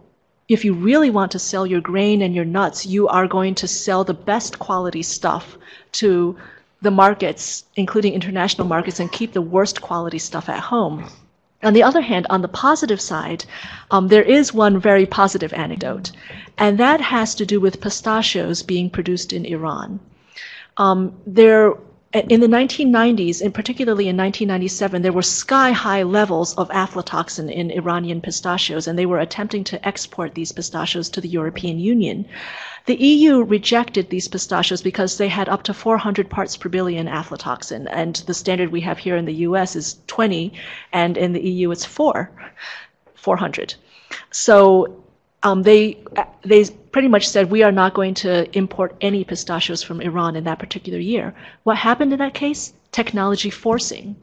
if you really want to sell your grain and your nuts, you are going to sell the best quality stuff to the markets, including international markets, and keep the worst quality stuff at home. On the other hand, on the positive side, um, there is one very positive anecdote, and that has to do with pistachios being produced in Iran. Um, there, in the nineteen nineties, and particularly in nineteen ninety-seven, there were sky-high levels of aflatoxin in Iranian pistachios, and they were attempting to export these pistachios to the European Union. The E U rejected these pistachios because they had up to four hundred parts per billion aflatoxin, and the standard we have here in the U S is twenty, and in the E U it's four, four hundred. So um, they, they pretty much said, we are not going to import any pistachios from Iran in that particular year. What happened in that case? Technology forcing.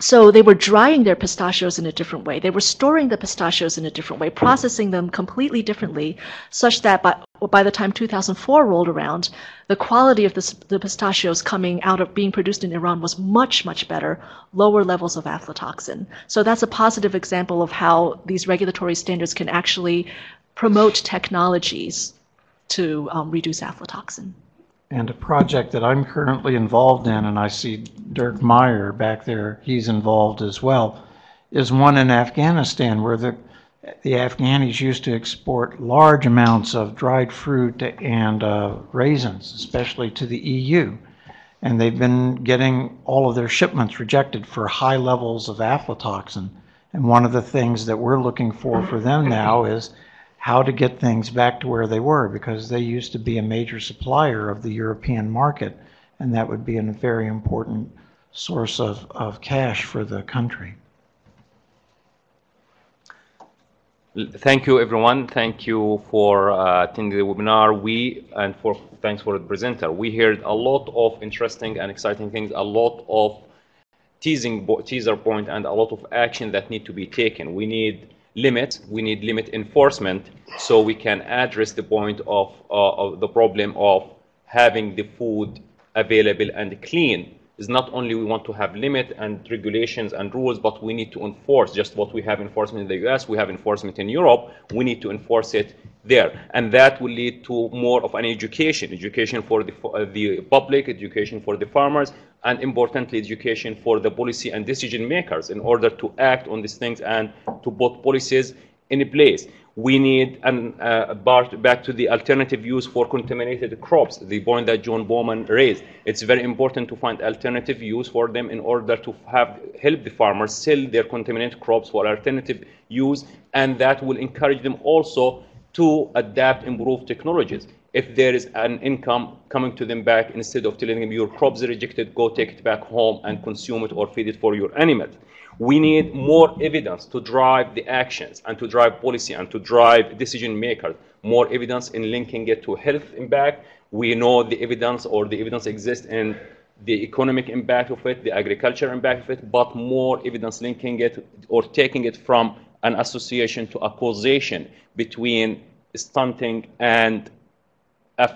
So they were drying their pistachios in a different way. They were storing the pistachios in a different way, processing them completely differently, such that by, by the time two thousand four rolled around, the quality of the, the pistachios coming out of being produced in Iran was much, much better, lower levels of aflatoxin. So that's a positive example of how these regulatory standards can actually promote technologies to um, reduce aflatoxin. And a project that I'm currently involved in, and I see Dirk Meyer back there, he's involved as well, is one in Afghanistan where the, the Afghanis used to export large amounts of dried fruit and uh, raisins, especially to the E U. And they've been getting all of their shipments rejected for high levels of aflatoxin. And one of the things that we're looking for for them now is how to get things back to where they were, because they used to be a major supplier of the European market, and that would be a very important source of, of cash for the country. Thank you, everyone. Thank you for uh, attending the webinar. We, and for thanks for the presenter. We heard a lot of interesting and exciting things, a lot of teasing, teaser point, and a lot of action that need to be taken. We need limit, we need limit enforcement so we can address the point of, uh, of the problem of having the food available and clean. It's not only we want to have limit and regulations and rules, but we need to enforce just what we have enforcement in the U S, we have enforcement in Europe, we need to enforce it there. And that will lead to more of an education, education for the, uh, the public, education for the farmers, and importantly, education for the policy and decision makers in order to act on these things and to put policies in place. We need, and uh, back to the alternative use for contaminated crops, the point that John Bowman raised. It's very important to find alternative use for them in order to have help the farmers sell their contaminated crops for alternative use, and that will encourage them also to adapt, improve technologies. If there is an income coming to them back, instead of telling them your crops are rejected, go take it back home and consume it or feed it for your animal. We need more evidence to drive the actions and to drive policy and to drive decision makers. More evidence in linking it to health impact. We know the evidence or the evidence exists in the economic impact of it, the agricultural impact of it, but more evidence linking it or taking it from an association to a causation between stunting and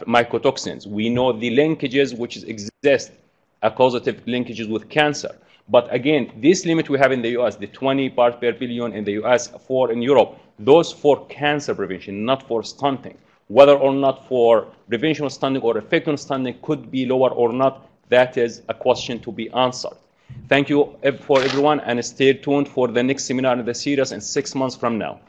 mycotoxins. We know the linkages which exist, a causative linkages with cancer. But again, this limit we have in the U S, the twenty parts per billion in the U S, four in Europe, those for cancer prevention, not for stunting. Whether or not for prevention standing or effective standing could be lower or not, that is a question to be answered. Thank you for everyone, and stay tuned for the next seminar in the series in six months from now.